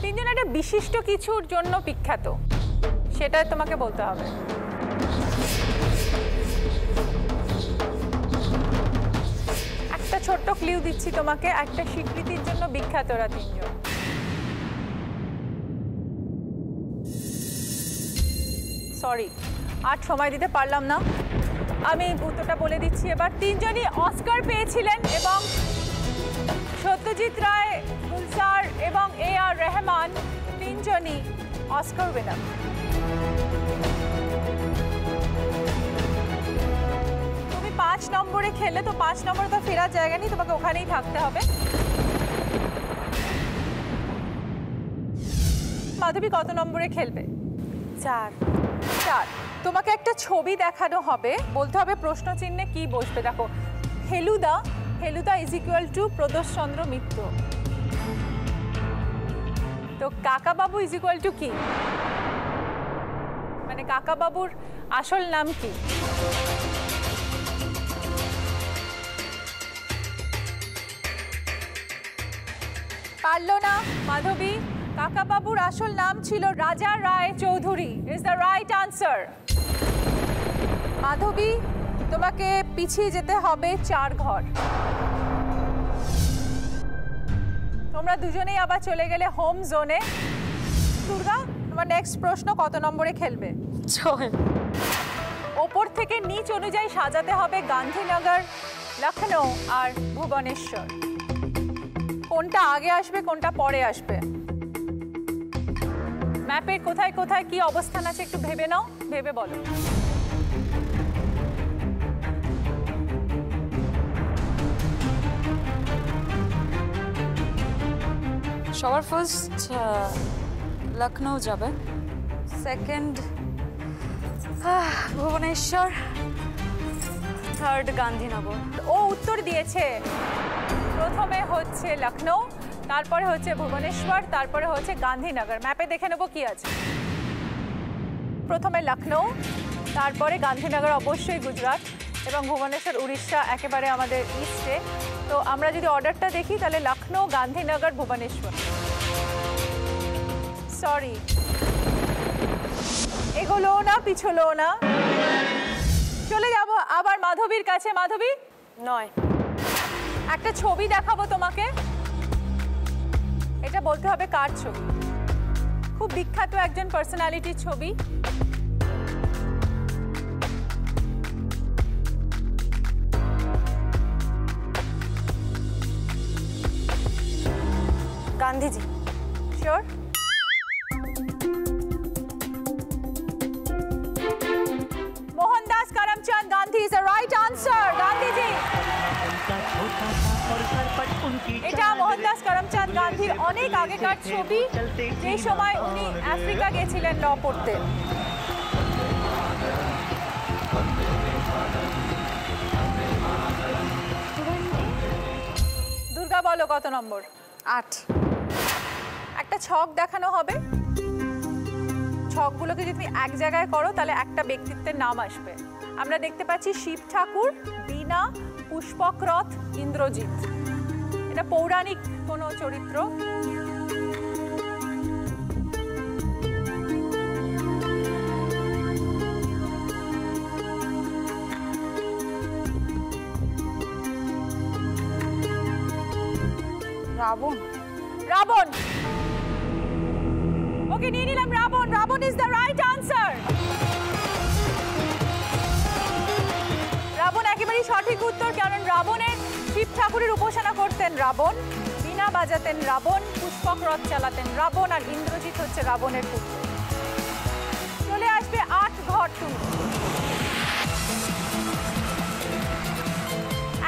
তিনজন একটা বিশিষ্ট কিছুর জন্য বিখ্যাত, সেটা তোমাকে বলতে হবে। একটা ছোট্ট ক্লিউ দিচ্ছি তোমাকে, একটা স্বীকৃতির জন্য বিখ্যাত ওরা তিনজন। সরি, আর সময় দিতে পারলাম না। আমি উত্তরটা বলে দিচ্ছি এবার। তিনজনই অস্কার পেয়েছিলেন, এবং সত্যজিৎ রায়, গুলজার এবং এ আর রহমান তিনজনই অস্কার উইনার। তুমি পাঁচ নম্বরে খেলে, তো পাঁচ নম্বরে তো ফেরার জায়গা নেই, তোমাকে ওখানেই থাকতে হবে। মাধবী কত নম্বরে খেলবে? চার। চার। তোমাকে একটা ছবি দেখানো হবে, বলতে হবে প্রশ্ন চিহ্নে কি বসবে। দেখো, Feluda, Feluda is equal to Pradosh Chandra মিত্র। তো কাকাবাবু ইজ ইকুয়াল টু কি, মানে কাকাবাবুর আসল নাম কি? পারলো না মাধবী। কাকাবাবুর আসল নাম ছিল Raja Roy Chowdhury. Is the right answer. মাধবী তোমাকে পিছিয়ে যেতে হবে চার ঘর। তোমরা দুজনেই আবার চলে গেলে হোম জোনে। দুর্গা, তোমার নেক্সট প্রশ্ন কত নম্বরে খেলবে? ছয়। ওপর থেকে নিচ অনুযায়ী সাজাতে হবে গান্ধীনগর, লখনৌ আর ভুবনেশ্বর। কোনটা আগে আসবে, কোনটা পরে আসবে? ম্যাপের কোথায় কোথায় কি অবস্থান আছে একটু ভেবে নাও, ভেবে বলো। সবার ফার্স্ট লখনৌ যাবে, সেকেন্ড ভুবনেশ্বর, থার্ড গান্ধীনগর। ও উত্তর দিয়েছে, প্রথমে হচ্ছে লখনৌ, তারপরে হচ্ছে ভুবনেশ্বর, তারপরে হচ্ছে গান্ধীনগর। ম্যাপে দেখে নেব কি আছে। প্রথমে লখনৌ, তারপরে গান্ধীনগর অবশ্যই গুজরাট, এবং ভুবনেশ্বর উড়িষ্যা, একেবারে আমাদের ইস্টে। তো আমরা যদি অর্ডারটা দেখি তাহলে লখনৌ, গান্ধীনগর, ভুবনেশ্বর। সরি, এগোলো না, পিছলো না। চলে যাব আবার মাধবীর কাছে। মাধবী নয়। একটা ছবি দেখাবো তোমাকে, এটা বলতে হবে কার ছবি। খুব বিখ্যাত একজন পার্সোনালিটির ছবি। Gandhiji. Sure? Mohandas Karamchand Gandhi is the right answer. Gandhiji. এটা মোহনদাস করমচাঁদ গান্ধীর অনেক আগেকার ছবি, যে সময় উনি আফ্রিকা গেছিলেন ল পড়তে। দুর্গা বলো কত নম্বর? আট। একটা ছক দেখানো হবে, ছকগুলোকে যদি তুমি এক জায়গায় করো তাহলে একটা ব্যক্তিত্বের নাম আসবে। আমরা দেখতে পাচ্ছি শিব ঠাকুর, বীণা, পুষ্পকরথ, ইন্দ্রজিৎ। এটা পৌরাণিক কোনো চরিত্র। রাবণ। রাবণ। ওকে, নিয়ে নিলাম Ravan. Ravan is the right answer. Ravan একেবারেই সঠিক উত্তর, কারণ রাবণের শিব ঠাকুরের উপাসনা করতেন রাবণ, বীণা বাজাতেন রাবণ, পুষ্পক রথ চালাতেন রাবণ, আর ইন্দ্রজিৎ হচ্ছে রাবণের পুত্র। চলে আসবে আট ঘর তুমি।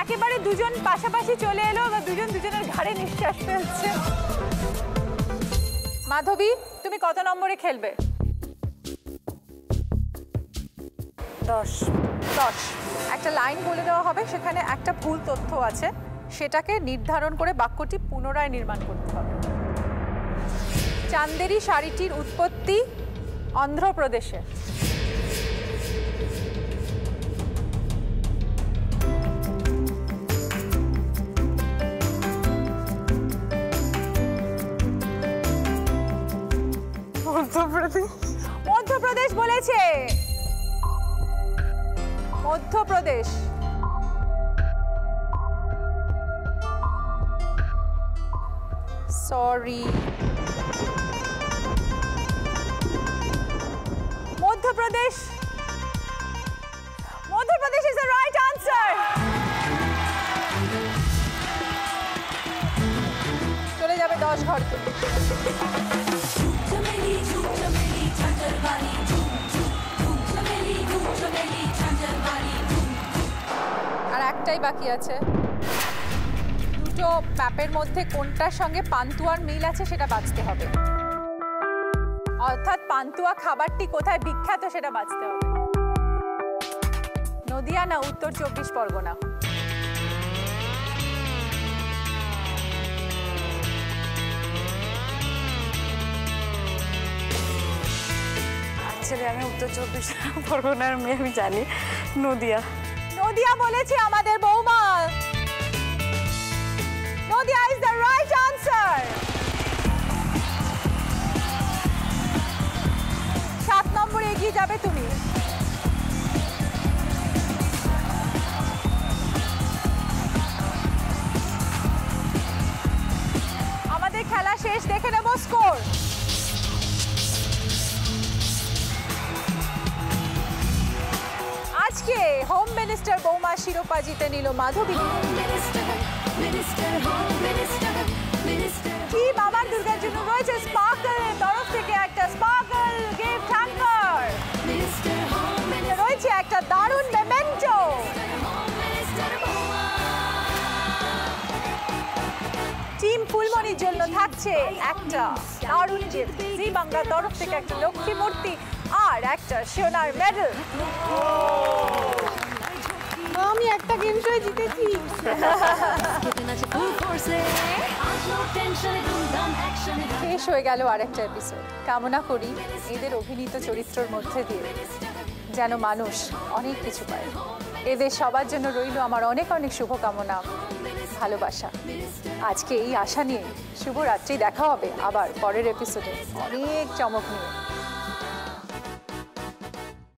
একেবারে দুজন পাশাপাশি চলে এলো, বা দুজন দুজনের ঘাড়ে নিঃশ্বাস ফেলছে। মাধবী, তুমি কত নম্বরে খেলবে? দশ। দশ। একটা লাইন বলে দেওয়া হবে, সেখানে একটা ভুল তথ্য আছে, সেটাকে নির্ধারণ করে বাক্যটি পুনরায় নির্মাণ করতে হবে। চান্দেরি শাড়িটির উৎপত্তি অন্ধ্রপ্রদেশে। মধ্যপ্রদেশ। মধ্যপ্রদেশ বলেছে, Madhya Pradesh. Sorry, Madhya Pradesh. Madhya Pradesh is the right answer. চলে যাবে দশ ঘর। আর একটাই বাকি আছে, দুটো ম্যাপের মধ্যে কোনটার সঙ্গে পান্তুয়ার মিল আছে সেটা বাঁচতে হবে, অর্থাৎ পান্তুয়া খাবারটি কোথায় বিখ্যাত সেটা বাঁচতে হবে। নদিয়া না উত্তর চব্বিশ পরগনা? ছেলে, আমি উত্তর চব্বিশ পরগনার মেয়ে, আমি জানি নদিয়া। নদিয়া বলেছে আমাদের বৌমা। Nadia is the right answer. সাত নম্বরে এগিয়ে যাবে তুমি। আমাদের খেলা শেষ, দেখে নেব স্কোর। আজকে হোম মিনিস্টার বৌমা শিরোপা জিতে নিল মাধবী। টিম আমার দুর্গার জন্য রয়েছে স্পার্কলের তরফ থেকে একটা স্পার্কল গিফট হ্যাঙ্গার, রয়েছে একটা দারুণ মেমেন্টো। টিম ফুলমনির জন্য থাকছে একটা দারুণ গিফট, জি বাংলার তরফ থেকে একটা লক্ষ্মী মূর্তি আর একটা সোনার মেডেল। আমি একটা গেম শো জিতেছি। শেষ হয়ে গেল আর একটা এপিসোড। কামনা করি এদের অভিনীত চরিত্রের মধ্যে দিয়ে যেন মানুষ অনেক কিছু পায়। এদের সবার জন্য রইল আমার অনেক অনেক শুভকামনা, ভালোবাসা। আজকে এই আশা নিয়ে শুভরাত্রি। দেখা হবে আবার পরের এপিসোডে অনেক চমক নিয়ে।